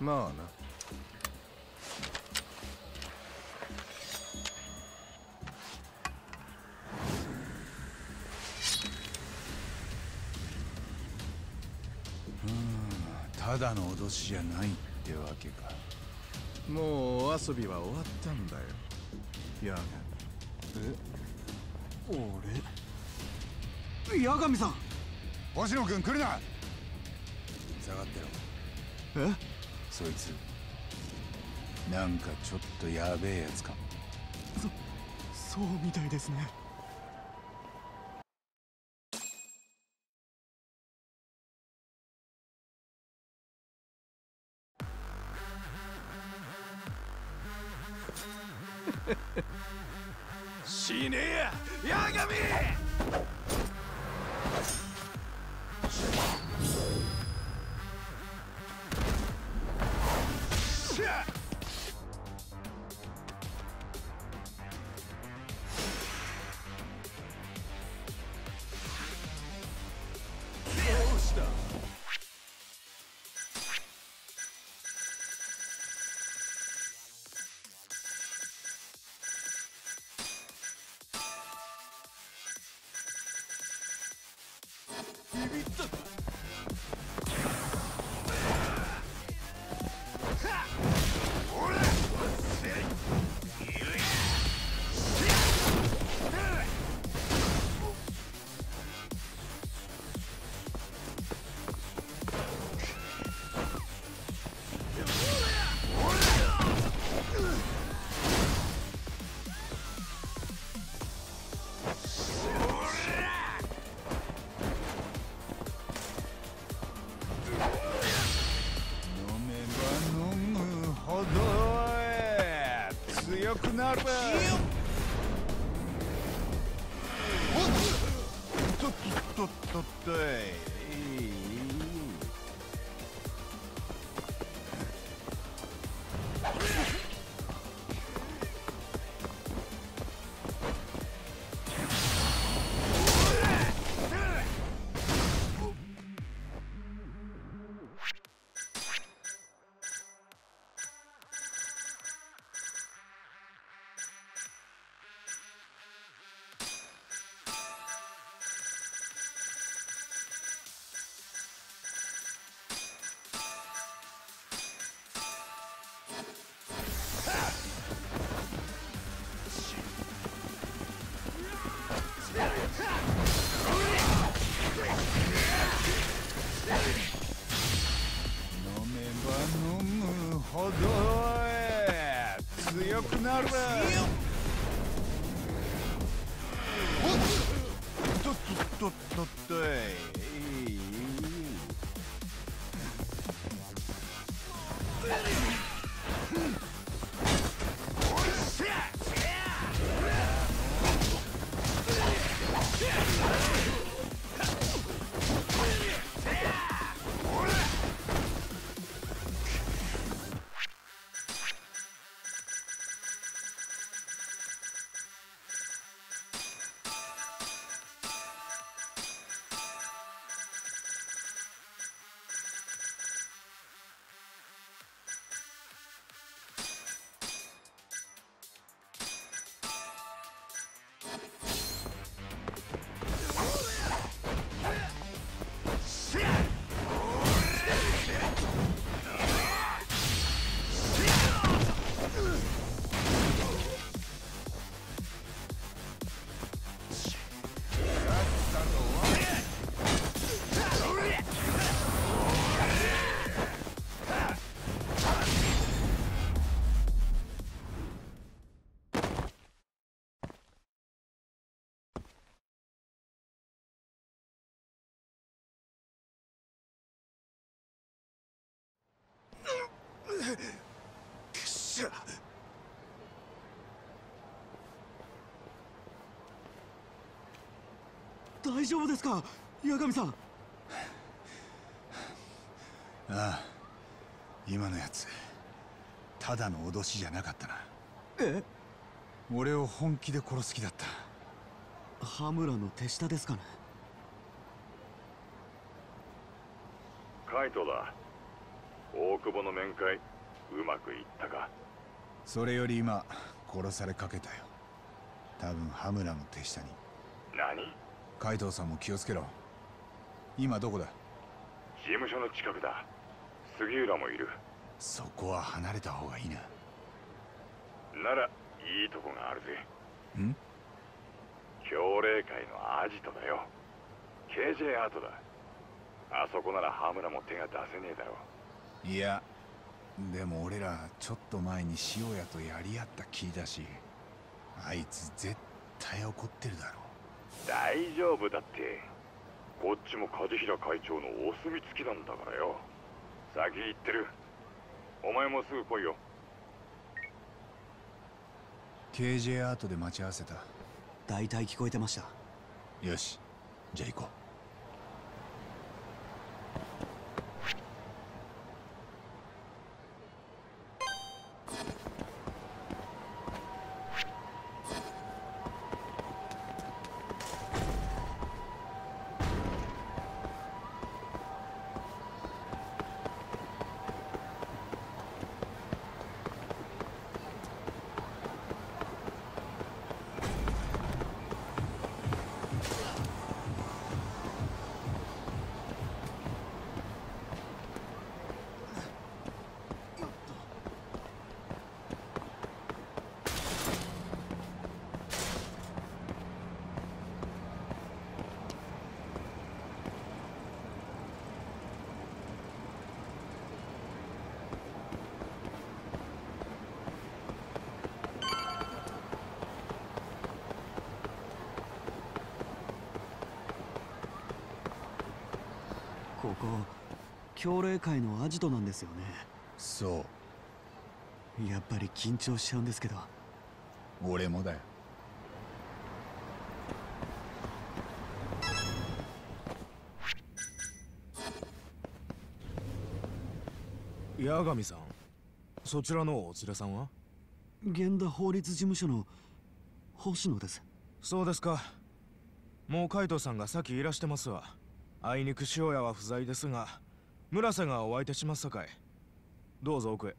まあな。うん、ただの脅しじゃないってわけか。もうお遊びは終わったんだよ。やがえ、俺。八神さん。星野君来るな。下がってろ。え？そいつなんかちょっとやべえやつか。そそうみたいですね。死ねえや八神。なるとっとっとっとい。強くなるとっとっとっとい。くっしゃ。大丈夫ですか、八神さん。ああ、今のやつただの脅しじゃなかったな。え？俺を本気で殺す気だった。羽村の手下ですかね。カイトだ。大久保の面会うまくいったか。それより今殺されかけたよ。多分羽村の手下に。何？海藤さんも気をつけろ。今どこだ？事務所の近くだ。杉浦もいる。そこは離れた方がいいな。ならいいとこがあるぜ。ん？強霊会のアジトだよ。 ケージェー アートだ。あそこなら羽村も手が出せねえだろう。いや、でも俺らちょっと前に塩屋とやり合ったきりだし、あいつ絶対怒ってるだろう。大丈夫だって、こっちも梶平会長のお墨付きなんだからよ。先行ってる。お前もすぐ来いよ。 ケージェー アートで待ち合わせた。大体聞こえてました。よし、じゃあ行こう。ここ、協力会のアジトなんですよね。そう、やっぱり緊張しちゃうんですけど。俺もだよ。八神さん、そちらのお連れさんは？源田法律事務所の星野です。そうですか。もう海藤さんが先いらしてますわ。あいにく塩屋は不在ですが、村瀬がお相手しますさかい。どうぞ奥へ。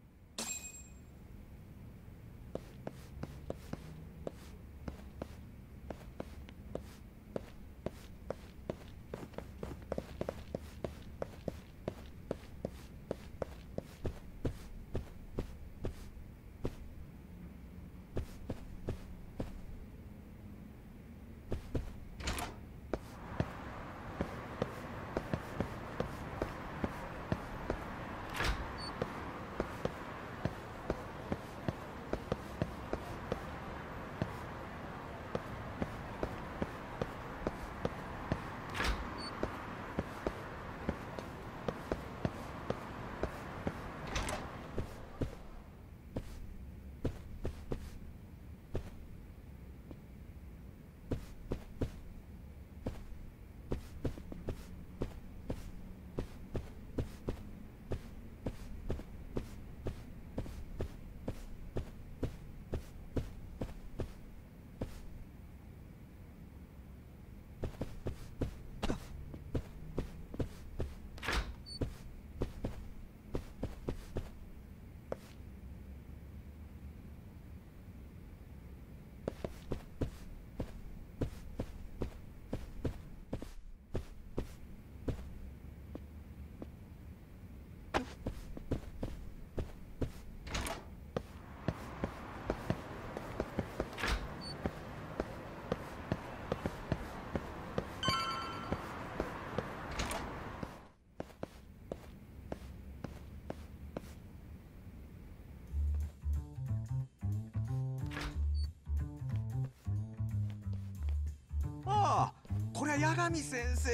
八神先生、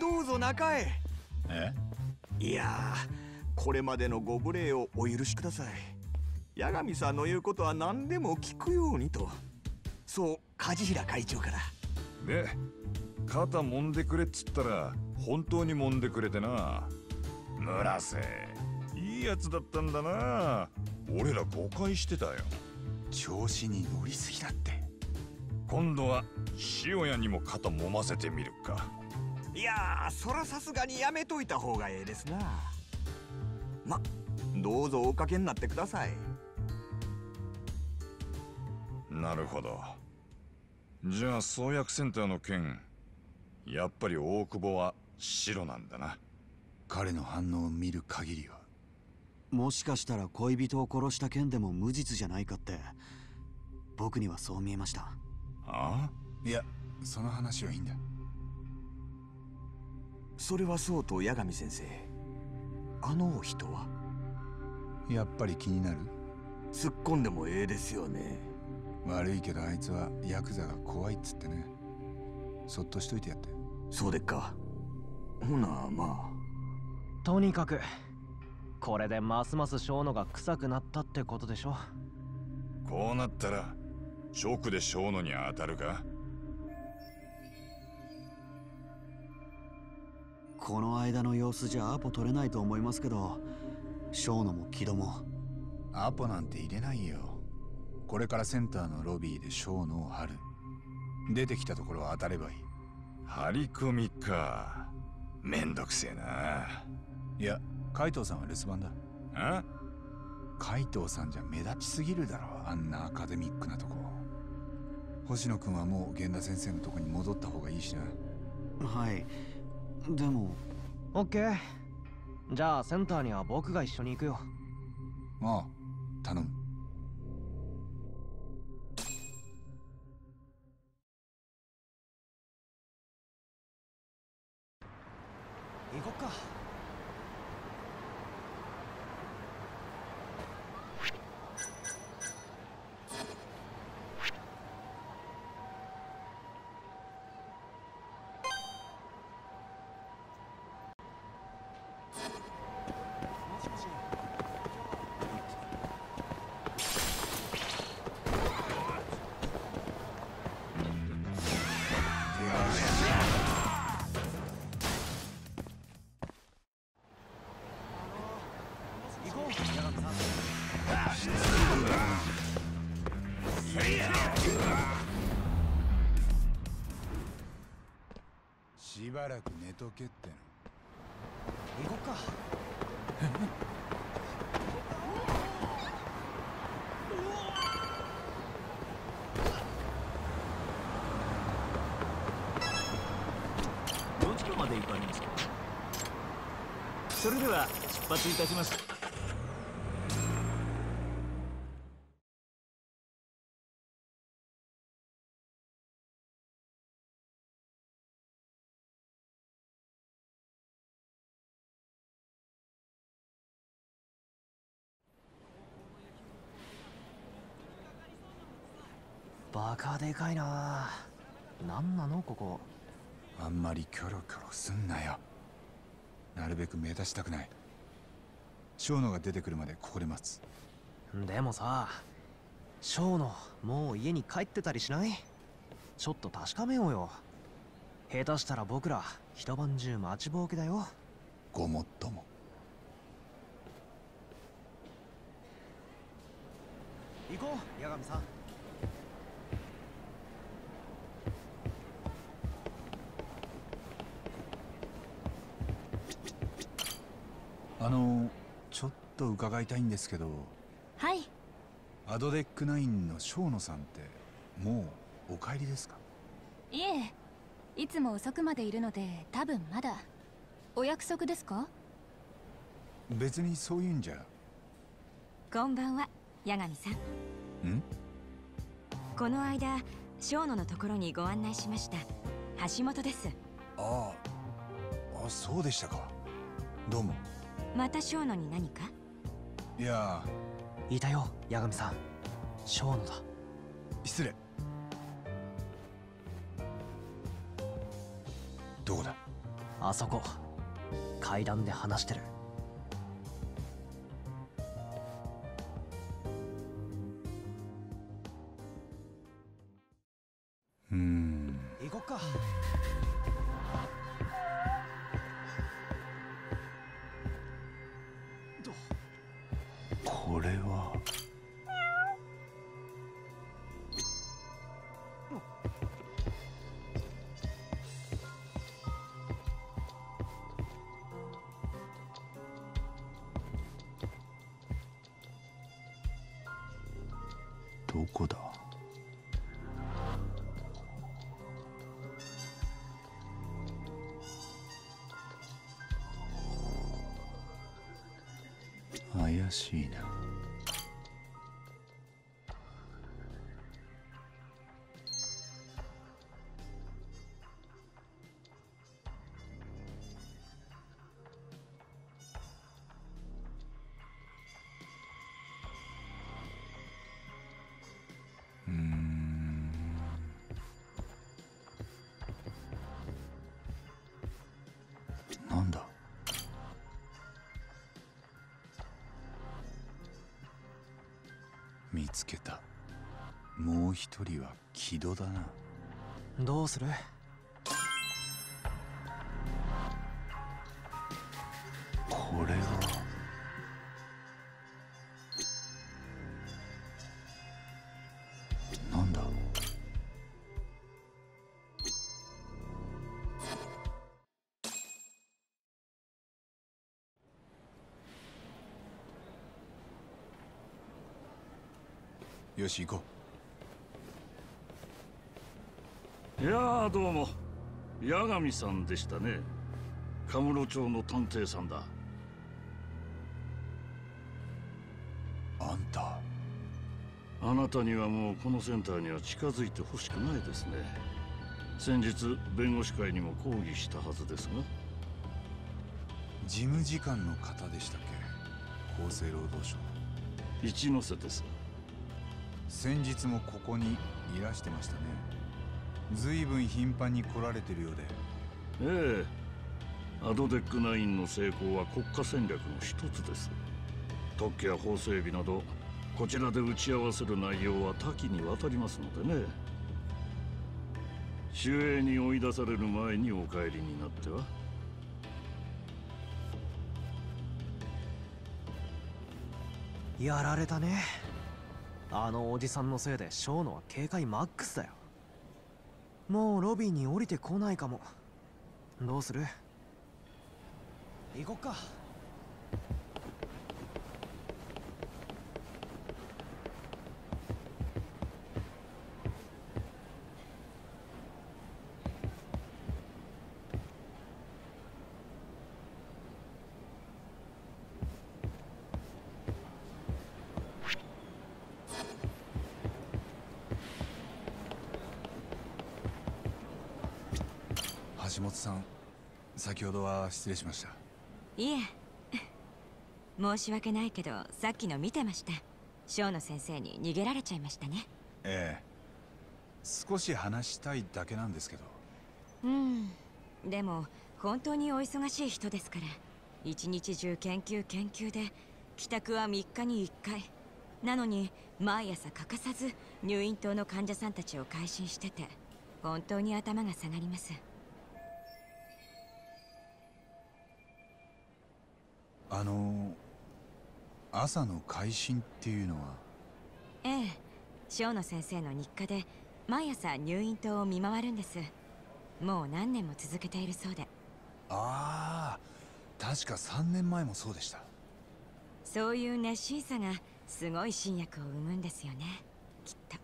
どうぞ中へ。え？いや、これまでのご無礼をお許しください。八神さんの言うことは何でも聞くようにと、そう梶平会長からで、肩揉んでくれっつったら本当に揉んでくれてな。村瀬いいやつだったんだな。俺ら誤解してたよ。調子に乗りすぎだって。今度は塩屋にも肩揉ませてみるか。いやー、そらさすがにやめといた方がええですな。ま、どうぞおかけになってください。なるほど。じゃあ創薬センターの件、やっぱり大久保は白なんだな。彼の反応を見る限りは。もしかしたら恋人を殺した件でも無実じゃないかって、僕にはそう見えました。ああ、いや、その話はいいんだ。それはそうと八神先生、あのお人はやっぱり気になる？突っ込んでもええですよね。悪いけどあいつはヤクザが怖いっつってね。そっとしといてやって。そうでっか。ほなまあ。とにかくこれでますます小野が臭くなったってことでしょ。こうなったら直で小野に当たるか。この間の様子じゃアポ取れないと思いますけど、小野も木戸もアポなんて入れないよ。これからセンターのロビーで小野を張る。出てきたところは当たればいい。張り込みか。めんどくせえな。いや、海藤さんは留守番だ。あ？海藤さんじゃ目立ちすぎるだろ、あんなアカデミックなとこ。星野くんはもう源田先生のとこに戻った方がいいしな。はい、でも。オッケー。じゃあセンターには僕が一緒に行くよ。ああ、頼む。行こっか。しばらく寝とけっての。行こっか。よんキロまで行かれますか。それでは出発いたしました。バカでかいな。なんなのここ。あんまりキョロキョロすんなよ。なるべく目立ちたくない。小野が出てくるまでここで待つ。でもさ、小野もう家に帰ってたりしない？ちょっと確かめようよ。下手したら僕ら一晩中待ちぼうけだよ。ごもっとも。行こう、八神さん。あの、ちょっと伺いたいんですけど。はい。アドデックナインの生野さんってもうお帰りですか？いえ、いつも遅くまでいるので多分まだ。お約束ですか？別にそういうんじゃ。こんばんは、八神さん。ん？この間生野のところにご案内しました、橋本です。ああ、あ、そうでしたか。どうも。また小野に何か？いや、いたよ、八神さん。小野だ。失礼。どこだ？あそこ。階段で話してる。うーん。行こっか。これは。どこだ？怪しいな。つけた。もう一人は木戸だな。どうする？これは。なんだ。よし、行こう。いやあ、どうも。八神さんでしたね。カムロ町の探偵さんだ。あんた、あなたにはもうこのセンターには近づいてほしくないですね。先日弁護士会にも抗議したはずですが。事務次官の方でしたっけ？厚生労働省一ノ瀬です。先日もここにいらしてましたね。随分頻繁に来られてるようで。ええ、アドデックナインの成功は国家戦略の一つです。特許や法整備などこちらで打ち合わせる内容は多岐にわたりますのでね。守衛に追い出される前にお帰りになっては。やられたね。あのおじさんのせいでショーノは警戒マックスだよ。もうロビーに降りてこないかも。どうする？行こっか。橋本さん、先ほどは失礼しました。いえ申し訳ないけど、さっきの見てました。ショーノ先生に逃げられちゃいましたね。ええ、少し話したいだけなんですけど。うん、でも本当にお忙しい人ですから、一日中研究研究で帰宅はみっかにいっかいなのに、毎朝欠かさず入院棟の患者さんたちを回診してて、本当に頭が下がります。あの朝の回診っていうのは？ええ、塩野先生の日課で毎朝入院棟を見回るんです。もう何年も続けているそうで。ああ、確かさんねんまえもそうでした。そういう熱心さがすごい新薬を生むんですよね、きっと。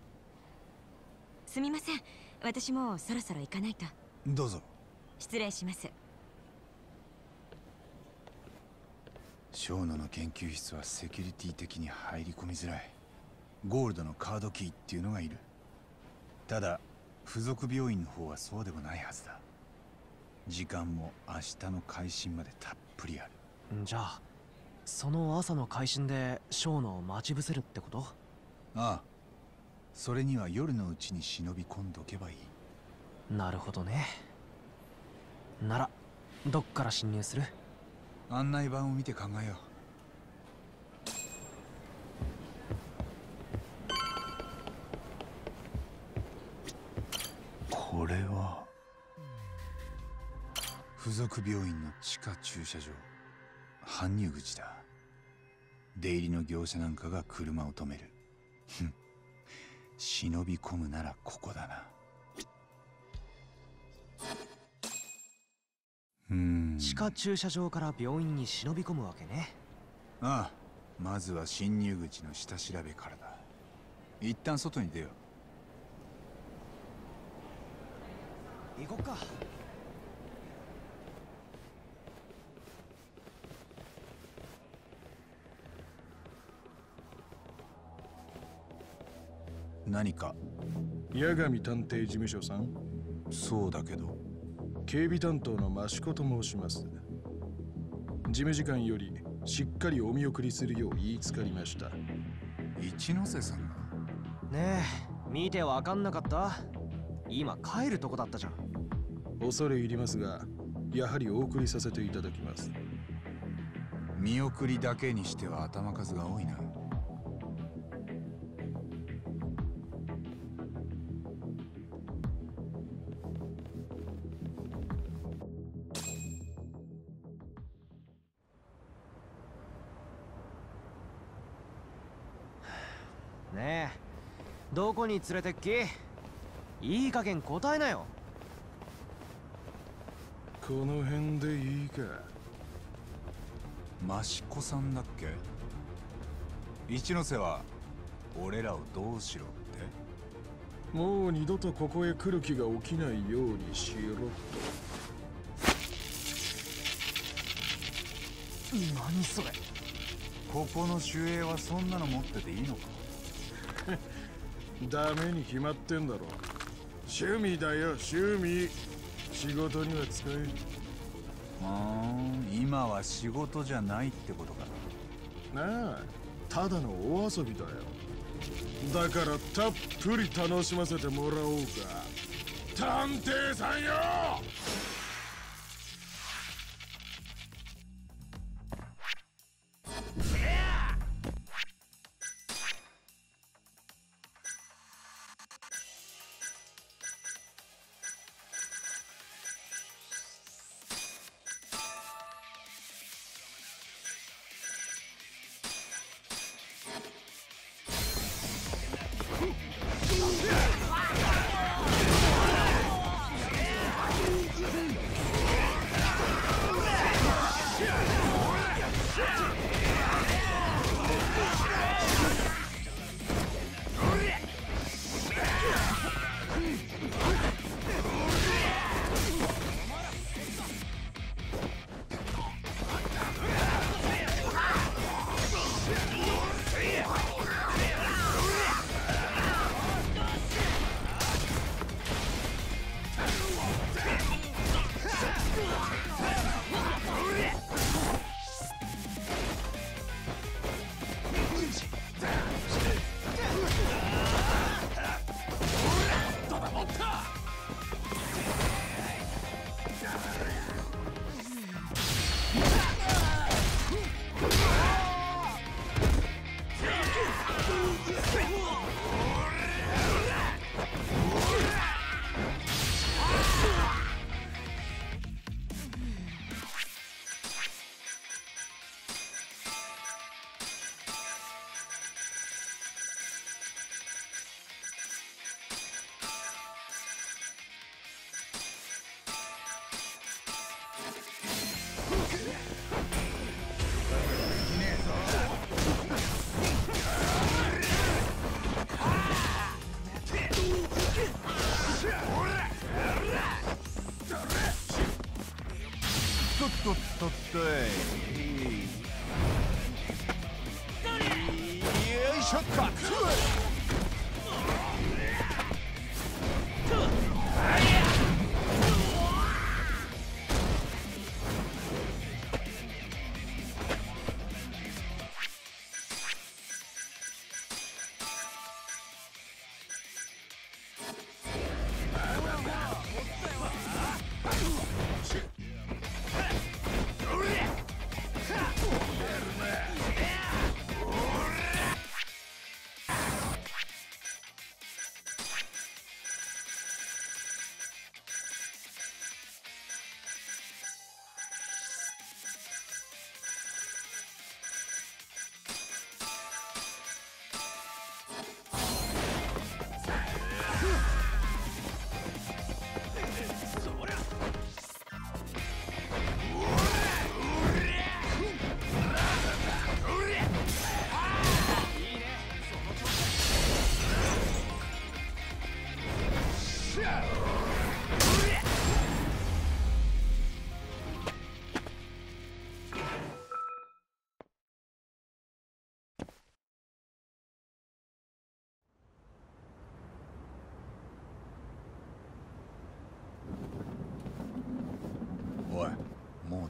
すみません、私もうそろそろ行かないと。どうぞ。失礼します。小野の研究室はセキュリティ的に入り込みづらい。ゴールドのカードキーっていうのがいる。ただ付属病院の方はそうでもないはずだ。時間も明日の回診までたっぷりある。じゃあその朝の回診で小野を待ち伏せるってこと？ああ、それには夜のうちに忍び込んどけばいい。なるほどね。ならどっから侵入する？案内板を見て考えよう。これは付属病院の地下駐車場、搬入口だ。出入りの業者なんかが車を止める。ふん、忍び込むならここだな。うーん、地下駐車場から病院に忍び込むわけね。ああ、まずは侵入口の下調べからだ。一旦外に出よう。行こっか。何か？八神探偵事務所さん？そうだけど。警備担当の益子と申します。事務次官よりしっかりお見送りするよう言いつかりました。一ノ瀬さんがねえ、見てわかんなかった？今帰るとこだったじゃん。恐れ入りますが、やはりお送りさせていただきます。見送りだけにしては頭数が多いな。ねえ、どこに連れてっけ？いい加減答えなよ。この辺でいいか。益子さんだっけ？一ノ瀬は俺らをどうしろって？もう二度とここへ来る気が起きないようにしろと。何それ？ここの守衛はそんなの持ってていいのか？ダメに決まってんだろ。趣味だよ、趣味。仕事には使える。ああ、今は仕事じゃないってことかな。ああ、ただのお遊びだよ。だからたっぷり楽しませてもらおうか、探偵さんよ。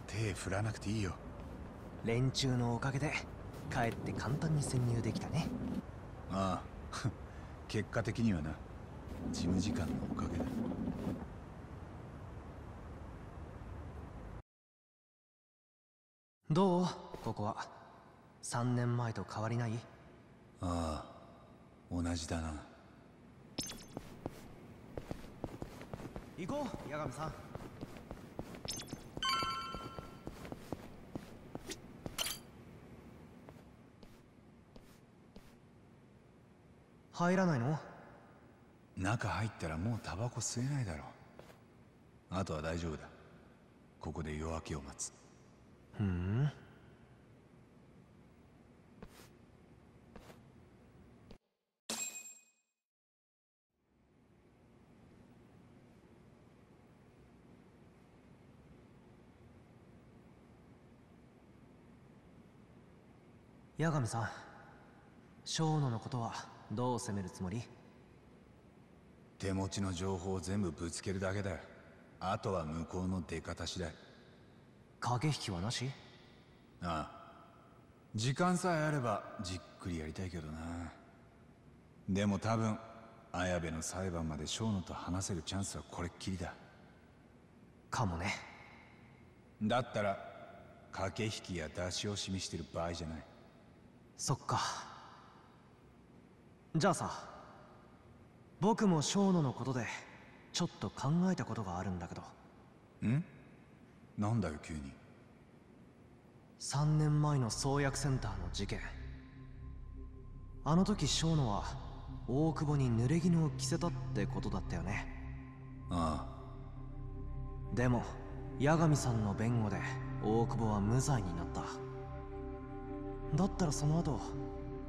手振らなくていいよ。連中のおかげでかえって簡単に潜入できたね。ああ結果的にはな。事務次官のおかげだ。どう？ここはさんねんまえと変わりない？ああ、同じだな。行こう、八神さん。入らないの？中入ったらもうタバコ吸えないだろう。あとは大丈夫だ。ここで夜明けを待つ。ふん。八神さん、生野のことはどう攻めるつもり？手持ちの情報を全部ぶつけるだけだよ。あとは向こうの出方次第。駆け引きはなし？ああ、時間さえあればじっくりやりたいけどな。でも多分綾部の裁判まで生野と話せるチャンスはこれっきりだ。かもね。だったら駆け引きや出し惜しみしてる場合じゃない。そっか。じゃあさ、僕も生野のことでちょっと考えたことがあるんだけど。ん？なんだよ急に。さんねんまえの創薬センターの事件。あの時生野は大久保に濡れ衣を着せたってことだったよね。ああ。でも八神さんの弁護で大久保は無罪になった。だったらその後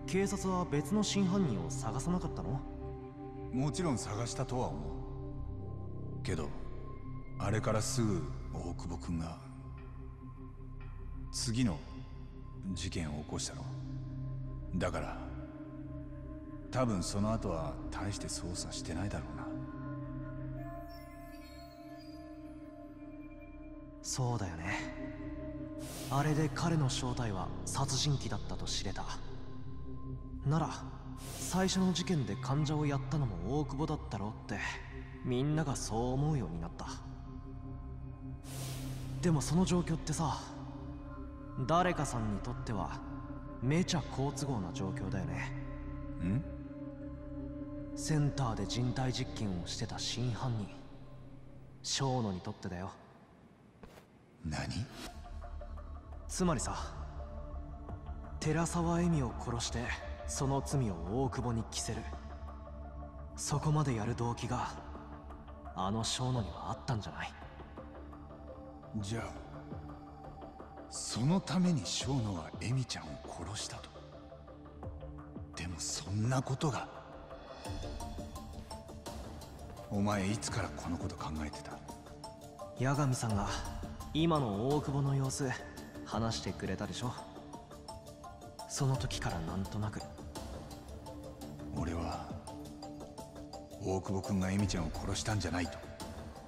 警察は別の真犯人を探さなかったの？もちろん探したとは思うけど、あれからすぐ大久保君が次の事件を起こしたろ。だから多分その後は大して捜査してないだろうな。そうだよね。あれで彼の正体は殺人鬼だったと知れた。なら最初の事件で患者をやったのも大久保だったろってみんながそう思うようになった。でもその状況ってさ、誰かさんにとってはめちゃ好都合な状況だよね。ん？センターで人体実験をしてた真犯人、生野にとってだよ。何？つまりさ、寺沢恵美を殺してその罪を大久保に着せる、そこまでやる動機があの生野にはあったんじゃない？じゃあそのために生野は恵美ちゃんを殺したと？でもそんなことが。お前いつからこのこと考えてた？八神さんが今の大久保の様子話してくれたでしょ。その時からなんとなく。俺は大久保君がエミちゃんを殺したんじゃないと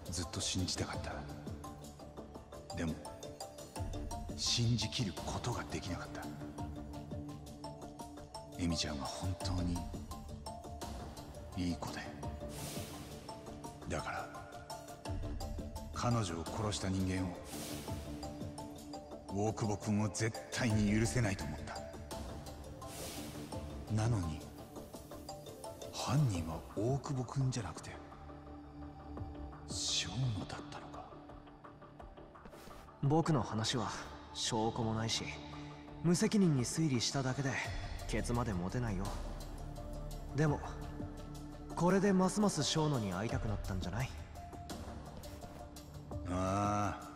ずっと信じたかった。でも信じきることができなかった。エミちゃんは本当にいい子で、だから彼女を殺した人間を大久保君を絶対に許せないと思った。なのに犯人は大久保君じゃなくて生野だったのか。僕の話は証拠もないし無責任に推理しただけでケツまで持てないよ。でもこれでますます生野に会いたくなったんじゃない？ああ、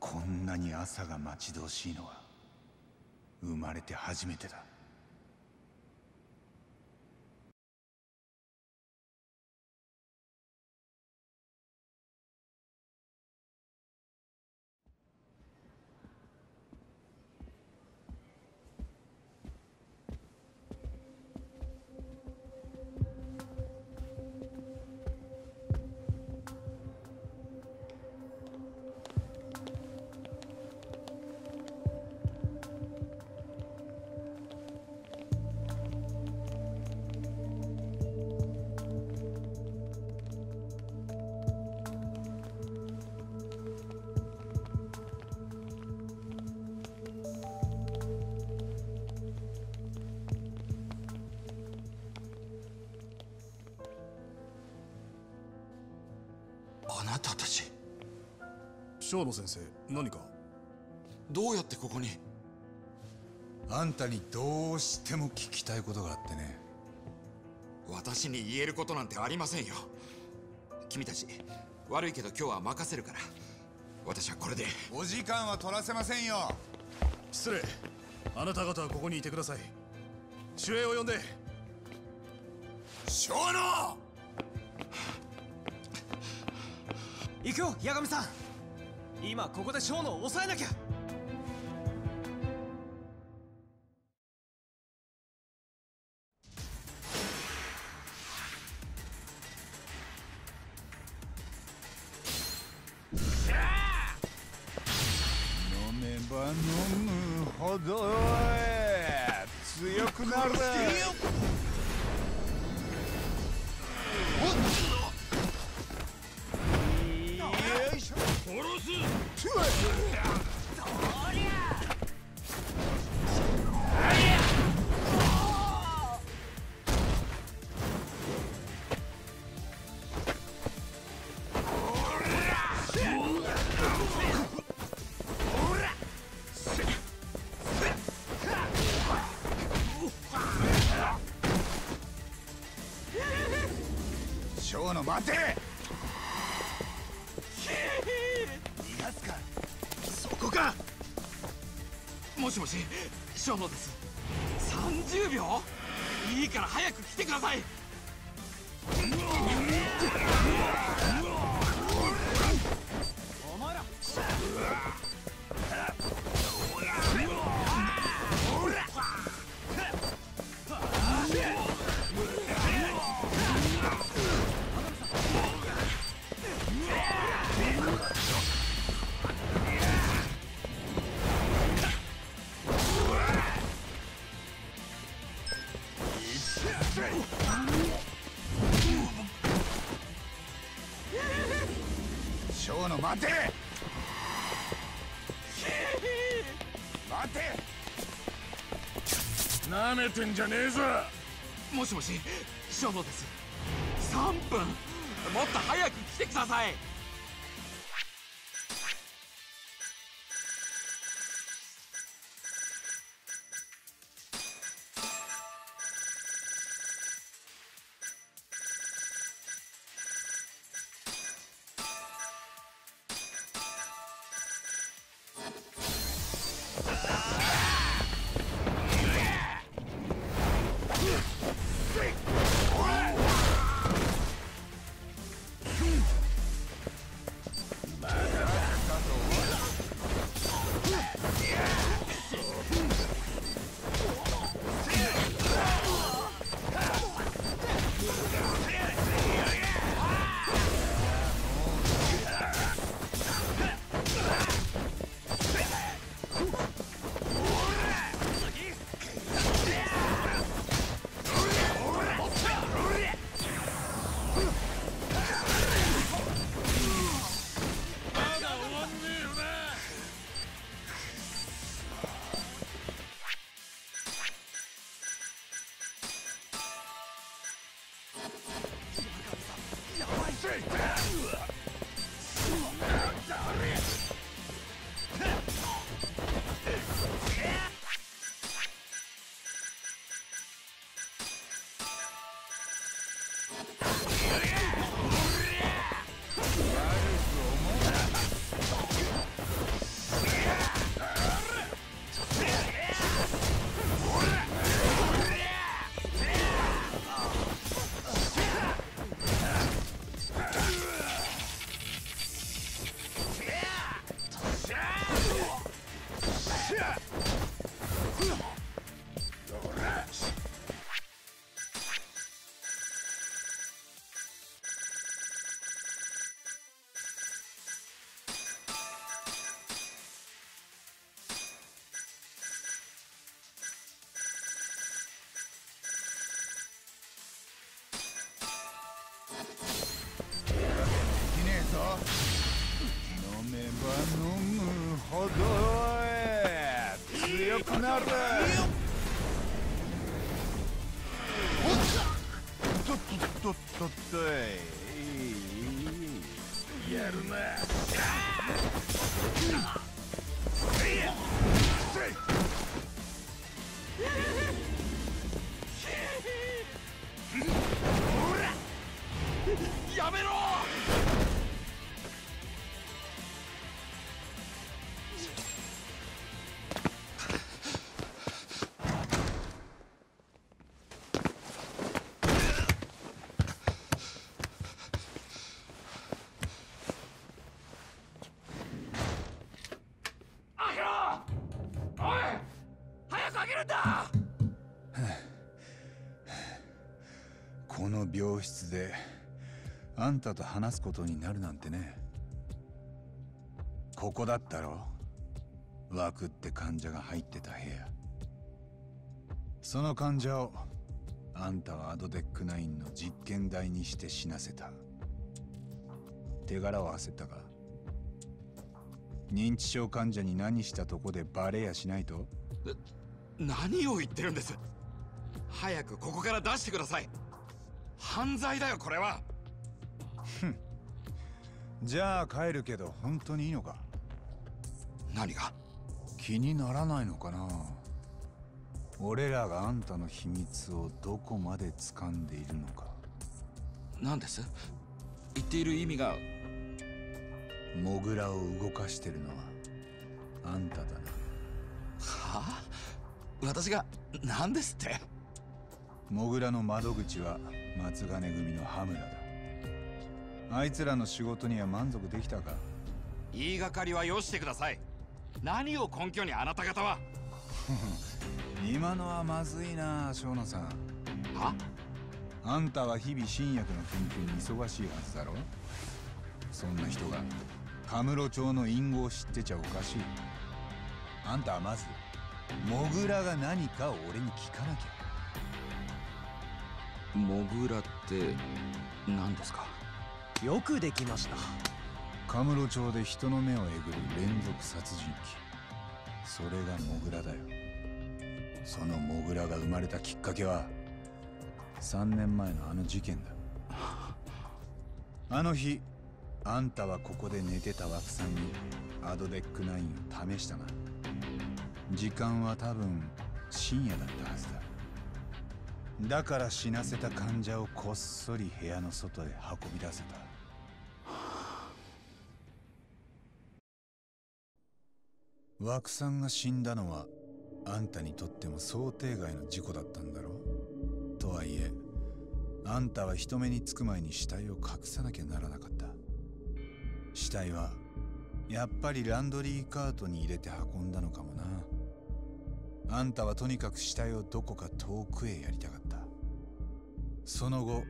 こんなに朝が待ち遠しいのは生まれて初めてだ。生野先生、何か？どうやってここに？あんたにどうしても聞きたいことがあってね。私に言えることなんてありませんよ。君たち、悪いけど今日は任せるから。私はこれで。お時間は取らせませんよ。失礼。あなた方はここにいてください。守衛を呼んで。小野、行くよ八神さん。今ここで小野を抑えなきゃ。待て。逃がすか。そこか。もしもし、小野です。さんじゅうびょういいから早く来てください。お前ら待て待て。なめてんじゃねえぞ。もしもし、小野です。さんぷん、もっと早く来てください。Yeah! だ。この病室であんたと話すことになるなんてね。ここだったろ、枠って患者が入ってた部屋。その患者をあんたはアドデックナインの実験台にして死なせた。手柄を焦ったか。認知症患者に何したとこでバレやしないと。何を言ってるんです。早くここから出してください。犯罪だよこれは。じゃあ帰るけど本当にいいのか。何が気にならないのかな。俺らがあんたの秘密をどこまで掴んでいるのか。何です言っている意味が。モグラを動かしてるのはあんただな。はあ、私が何ですって。モグラの窓口は松金組の羽村だ。あいつらの仕事には満足できたか。言いがかりはよしてください。何を根拠にあなた方は。今のはまずいな、庄野さん。は？あんたは日々新薬の研究に忙しいはずだろ。そんな人がカムロ町の隠語を知ってちゃおかしい。あんたはまずモグラが何かを俺に聞かなきゃ。モグラって何ですか。よくできました。カムロ町で人の目をえぐる連続殺人鬼、それがモグラだよ。そのモグラが生まれたきっかけはさんねんまえのあの事件だ。あの日あんたはここで寝てた枠さんにアドデックナインを試したな。時間は多分深夜だったはずだ。だから死なせた患者をこっそり部屋の外へ運び出せた。枠さんが死んだのはあんたにとっても想定外の事故だったんだろう。とはいえあんたは人目につく前に死体を隠さなきゃならなかった。死体はやっぱりランドリーカートに入れて運んだのかもな。あんたはとにかく死体をどこか遠くへやりたかった。その後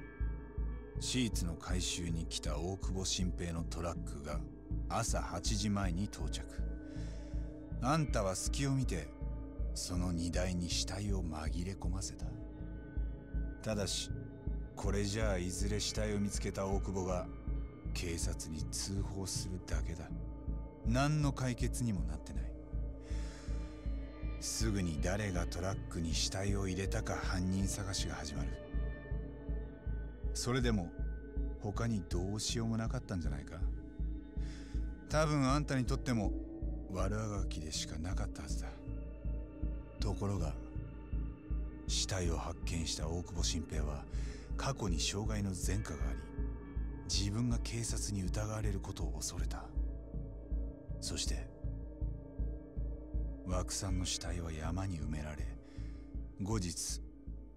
シーツの回収に来た大久保新平のトラックが朝はちじまえに到着。あんたは隙を見てその荷台に死体を紛れ込ませた。ただしこれじゃあいずれ死体を見つけた大久保が警察に通報するだけだ。何の解決にもなってない。すぐに誰がトラックに死体を入れたか犯人探しが始まる。それでも他にどうしようもなかったんじゃないか。多分あんたにとっても悪あがきでしかなかったはずだ。ところが死体を発見した大久保新平は過去に傷害の前科があり、自分が警察に疑われることを恐れた。そして枠さんの死体は山に埋められ、後日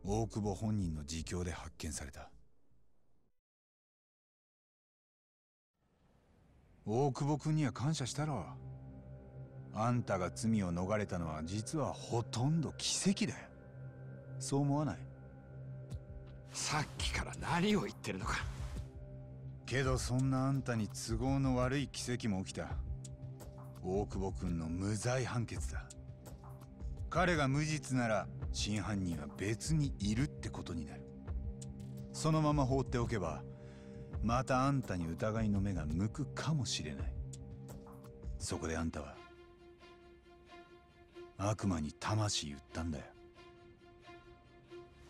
大久保本人の自供で発見された。大久保君には感謝したろ。あんたが罪を逃れたのは実はほとんど奇跡だよ。そう思わない？さっきから何を言ってるのか。けどそんなあんたに都合の悪い奇跡も起きた。大久保君の無罪判決だ。彼が無実なら真犯人は別にいるってことになる。そのまま放っておけばまたあんたに疑いの目が向くかもしれない。そこであんたは悪魔に魂売ったんだよ。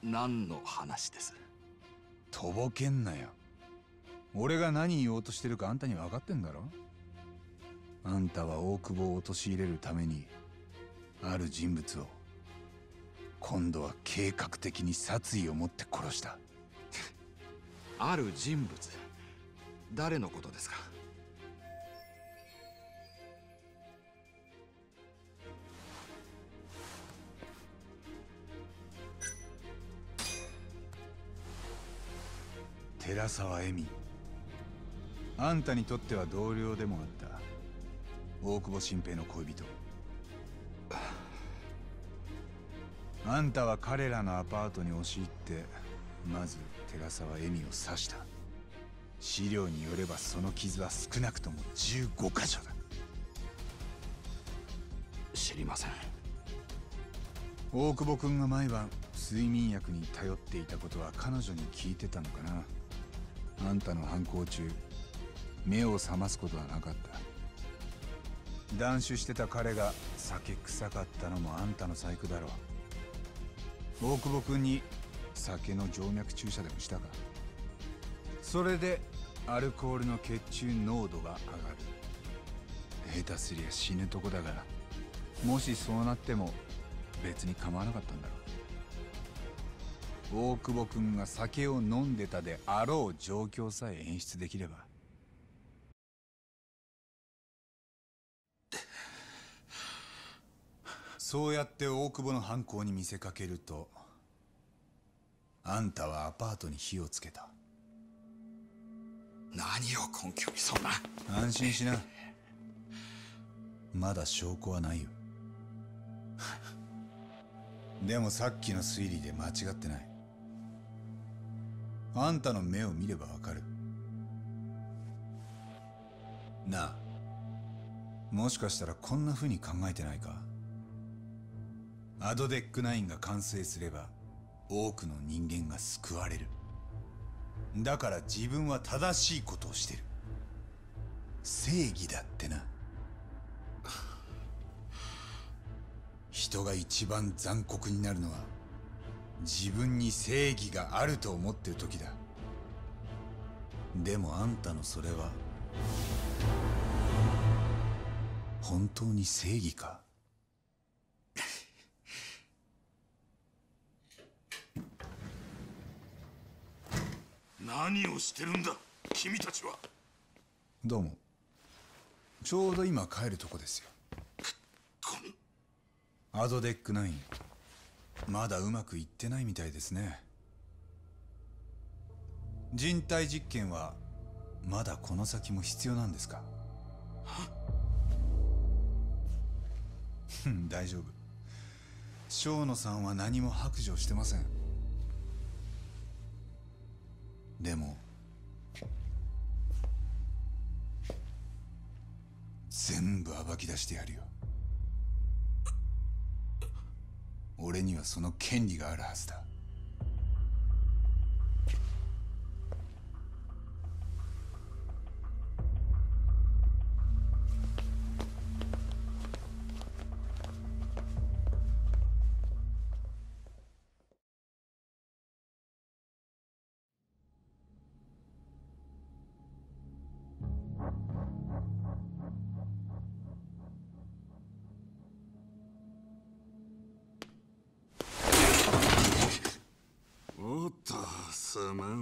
何の話です。とぼけんなよ。俺が何言おうとしてるかあんたに分かってんだろ。あんたは大久保を陥れるためにある人物を今度は計画的に殺意を持って殺した。ある人物、誰のことですか。寺沢恵美。あんたにとっては同僚でもあった大久保新平の恋人。あんたは彼らのアパートに押し入ってまず寺沢恵美を刺した。資料によればその傷は少なくともじゅうごかしょだ。知りません。大久保君が毎晩睡眠薬に頼っていたことは彼女に聞いてたのかな。あんたの犯行中目を覚ますことはなかった。断酒してた彼が酒臭かったのもあんたの細工だろう。大久保君に酒の静脈注射でもしたか。それでアルコールの血中濃度が上がる。下手すりゃ死ぬとこだから、もしそうなっても別に構わなかったんだろう。大久保君が酒を飲んでたであろう状況さえ演出できれば。そうやって大久保の犯行に見せかけると、あんたはアパートに火をつけた。何を根拠にそんな。安心しな。まだ証拠はないよ。でもさっきの推理で間違ってない。あんたの目を見ればわかる。なあ、もしかしたらこんな風に考えてないか。アドデックナインが完成すれば多くの人間が救われる。だから自分は正しいことをしてる。正義だってな。人が一番残酷になるのは自分に正義があると思ってる時だ。でもあんたのそれは本当に正義か。何をしてるんだ君たちは。どうも。ちょうど今帰るとこですよ。アドデックナインまだうまくいってないみたいですね。人体実験はまだこの先も必要なんですか。大丈夫。生野さんは何も白状してません。でも全部暴き出してやるよ。俺にはその権利があるはずだ。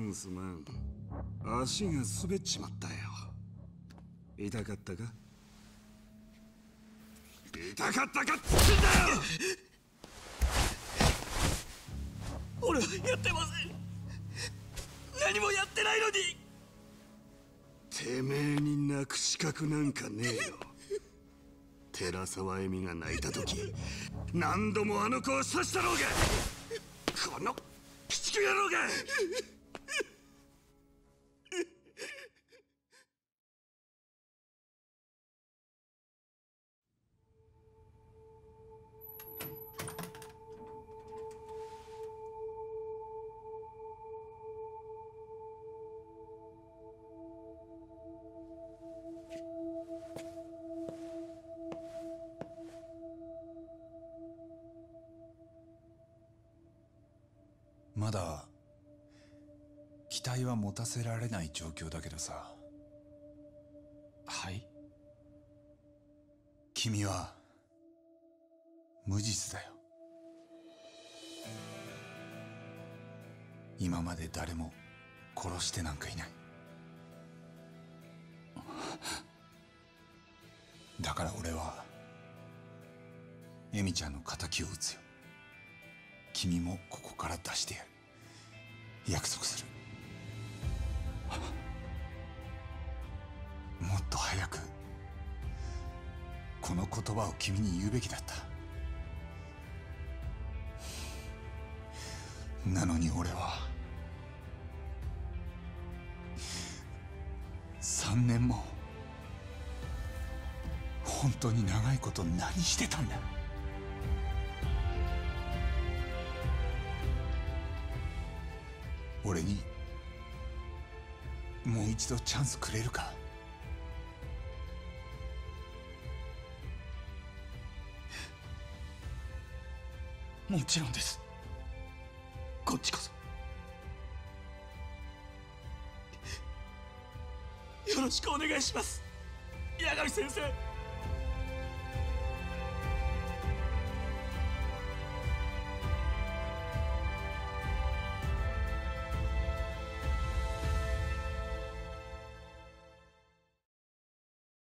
すまん、足が滑っちまったよ。痛かったか痛かったかっつってんだよ。俺はやってません。何もやってないのに。てめえに泣く資格なんかねえよ。寺沢恵美が泣いた時何度もあの子を刺したろうが、この鬼畜野郎が。まだ期待は持たせられない状況だけどさ。はい。君は無実だよ。今まで誰も殺してなんかいない。だから俺は恵美ちゃんの敵を討つよ。君もここから出してやる。約束する。もっと早くこの言葉を君に言うべきだった。なのに俺はさんねんも本当に長いこと何してたんだ。俺にもう一度チャンスくれるか。もちろんです。こっちこそよろしくお願いします、八神先生。